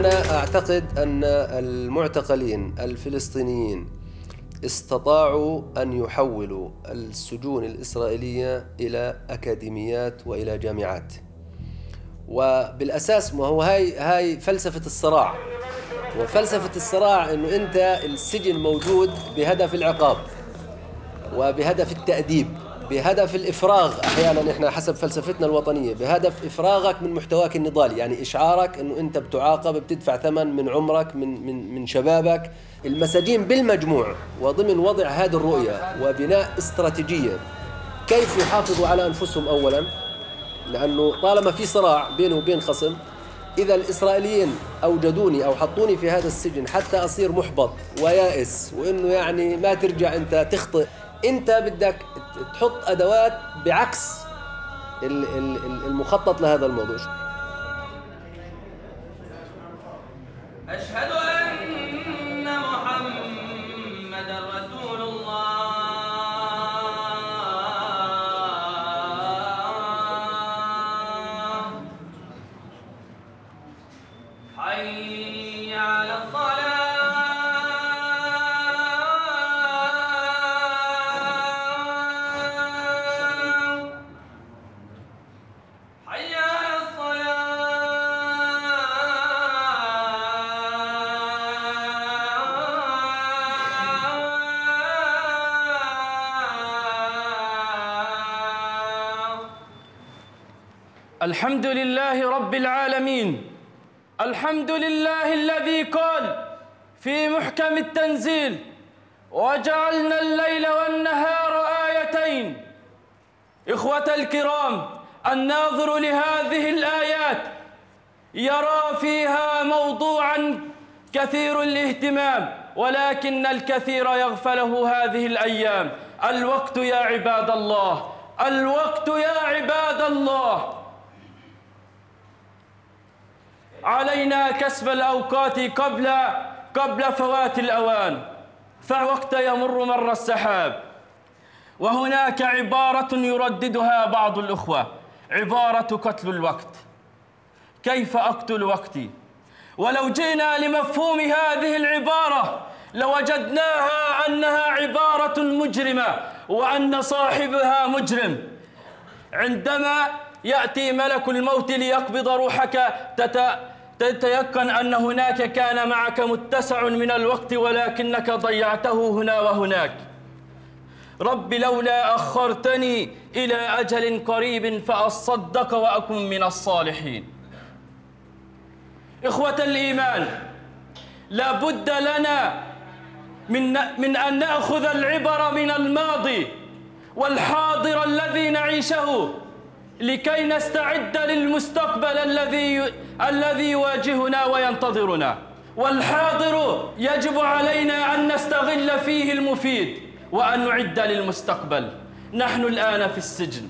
أنا أعتقد أن المعتقلين الفلسطينيين استطاعوا أن يحولوا السجون الإسرائيلية إلى أكاديميات وإلى جامعات، وبالأساس ما هو هاي هاي فلسفة الصراع، وفلسفة الصراع إنه أنت السجن موجود بهدف العقاب وبهدف التأديب، بهدف الإفراغ أحياناً. إحنا حسب فلسفتنا الوطنية بهدف إفراغك من محتواك النضالي، يعني إشعارك أنه أنت بتعاقب، بتدفع ثمن من عمرك، من من من شبابك. المساجين بالمجموع وضمن وضع هذه الرؤية وبناء استراتيجية كيف يحافظوا على أنفسهم أولاً، لأنه طالما في صراع بينه وبين خصم، إذا الإسرائيليين أوجدوني أو حطوني في هذا السجن حتى أصير محبط ويائس وأنه يعني ما ترجع أنت تخطئ، أنت بدك تحط أدوات بعكس المخطط لهذا الموضوع. أشهد أن محمد رسول الله. حي على الصلاة. الحمد لله رب العالمين، الحمد لله الذي قال في محكم التنزيل: وجعلنا الليل والنهار آيتين. إخوة الكرام، الناظر لهذه الآيات يرى فيها موضوعا كثير الاهتمام، ولكن الكثير يغفله هذه الأيام. الوقت يا عباد الله، الوقت يا عباد الله. علينا كسب الأوقات قبل قبل فوات الأوان، فالوقت يمر مر السحاب. وهناك عبارة يرددها بعض الأخوة، عبارة قتل الوقت. كيف أقتل وقتي؟ ولو جئنا لمفهوم هذه العبارة لوجدناها أنها عبارة مجرمة، وأن صاحبها مجرم. عندما يأتي ملك الموت ليقبض روحك تتيقن أن هناك كان معك متسع من الوقت، ولكنك ضيعته هنا وهناك. رب لولا أخرتني إلى أجل قريب فأصدق وأكن من الصالحين. إخوة الإيمان، لا بد لنا من من أن نأخذ العبر من الماضي والحاضر الذي نعيشه لكي نستعد للمستقبل الذي الذي يواجهنا وينتظرنا. والحاضر يجب علينا أن نستغل فيه المفيد وأن نعد للمستقبل. نحن الآن في السجن،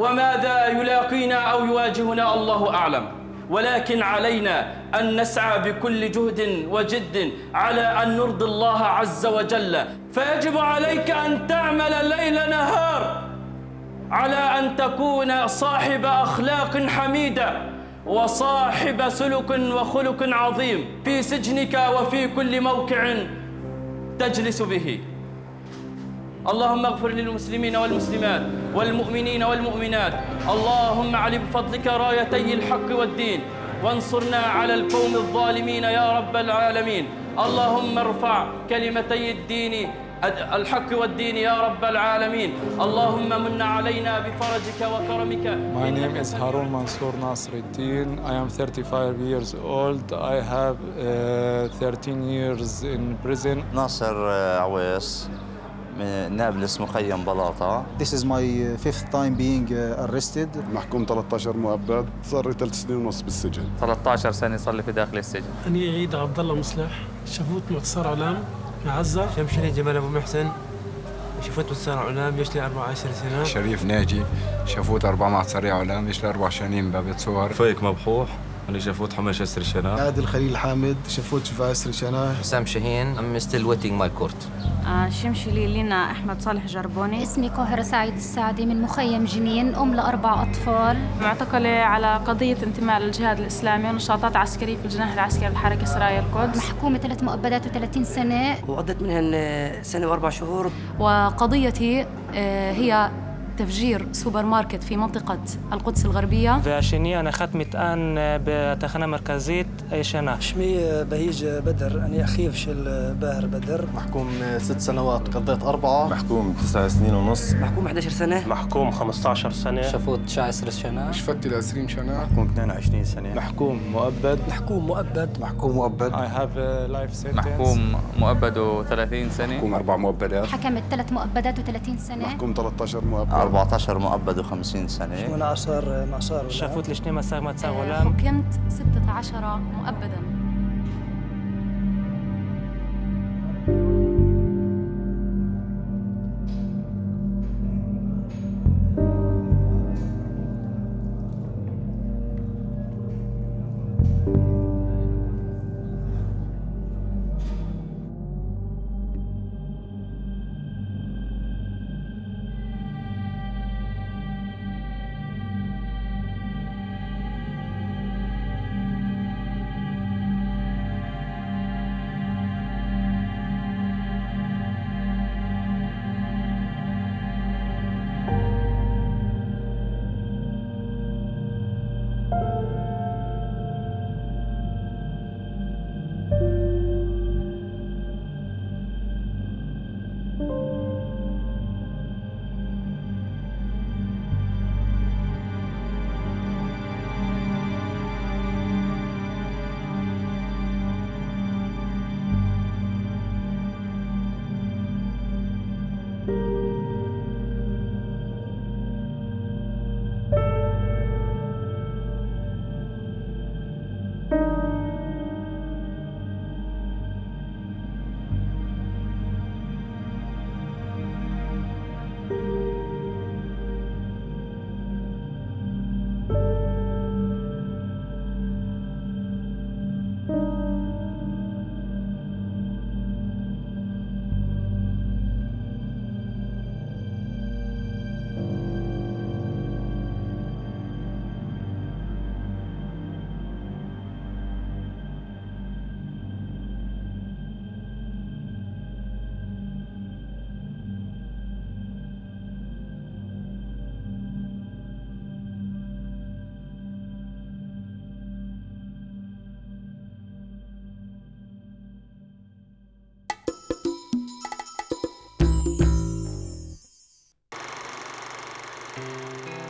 وماذا يلاقينا أو يواجهنا الله أعلم، ولكن علينا أن نسعى بكل جهد وجد على أن نرضي الله عز وجل. فيجب عليك أن تعمل ليل نهار على أن تكون صاحب أخلاق حميدة وصاحب سلوك وخلق عظيم في سجنك وفي كل موقع تجلس به. اللهم اغفر للمسلمين والمسلمات والمؤمنين والمؤمنات اللهم علي بفضلك رايتي الحق والدين وانصرنا على القوم الظالمين يا رب العالمين اللهم ارفع كلمتي الدين الحق والدين يا رب العالمين اللهم من علينا بفرجك وكرمك. My name is Harun Mansour Nasreddin. I am thirty-five years old. I have uh, thirteen years in prison. Nasser Awais, Nablus, Muqayyam Balata. This is my fifth time being arrested. محكوم ثلاثة عشر مؤبد، صار لي ثلاث سنين ونص بالسجن. ثلاثة عشر سنة صار لي في داخل السجن. أنا عيد عبد الله مصلح، شافوت معتصر علام. عزة شمشري جمال أبو محسن شفوت معتصر علام يشلي أربعة عشر سنة. شريف ناجي شفوت أربع معتصري علام يشلي أربع سنين بابيت صور. فايق مبحوح اللي شفوت حماش عشر سنة. عادل خليل حامد شفوت شفا عشر سنة. حسام شاهين I'm still waiting my court. شمشلي لينا أحمد صالح جربوني. اسمي قاهرة سعيد السعدي من مخيم جنين، أم لأربع أطفال. معتقلة على قضية انتماء للجهاد الإسلامي ونشاطات عسكرية في الجناح العسكري بالحركة سرايا القدس. محكومة ثلاث مؤبدات وثلاثين سنة. وعدت منهن سنة وأربع شهور. وقضيتي هي تفجير سوبر ماركت في منطقة القدس الغربية. وشني أنا ختمت الآن بتخنة مركزية شنا. شمي بهيج بدر، أنا أخيف الباهر بدر. محكوم ست سنوات، قضيت أربعة. محكوم تسع سنين ونص. محكوم إحدى عشر سنة. محكوم خمسة عشر سنة. شفوت تسعة عشر سنة. شفت عشرين سنة. محكوم اثنين وعشرين سنة. محكوم مؤبد. محكوم مؤبد. محكوم مؤبد. I have a life sentence. محكوم مؤبد وثلاثين سنة. محكوم أربع مؤبدات. حكمت ثلاث مؤبدات وثلاثين سنة. محكوم ثلاثة عشر مؤبد. أربعة عشر مؤبد وخمسين سنة. شو منعصر معصار؟ شافوت ليش نما ساغ ما تساغولام. حكمت ستة عشر مؤبدا. Thank you.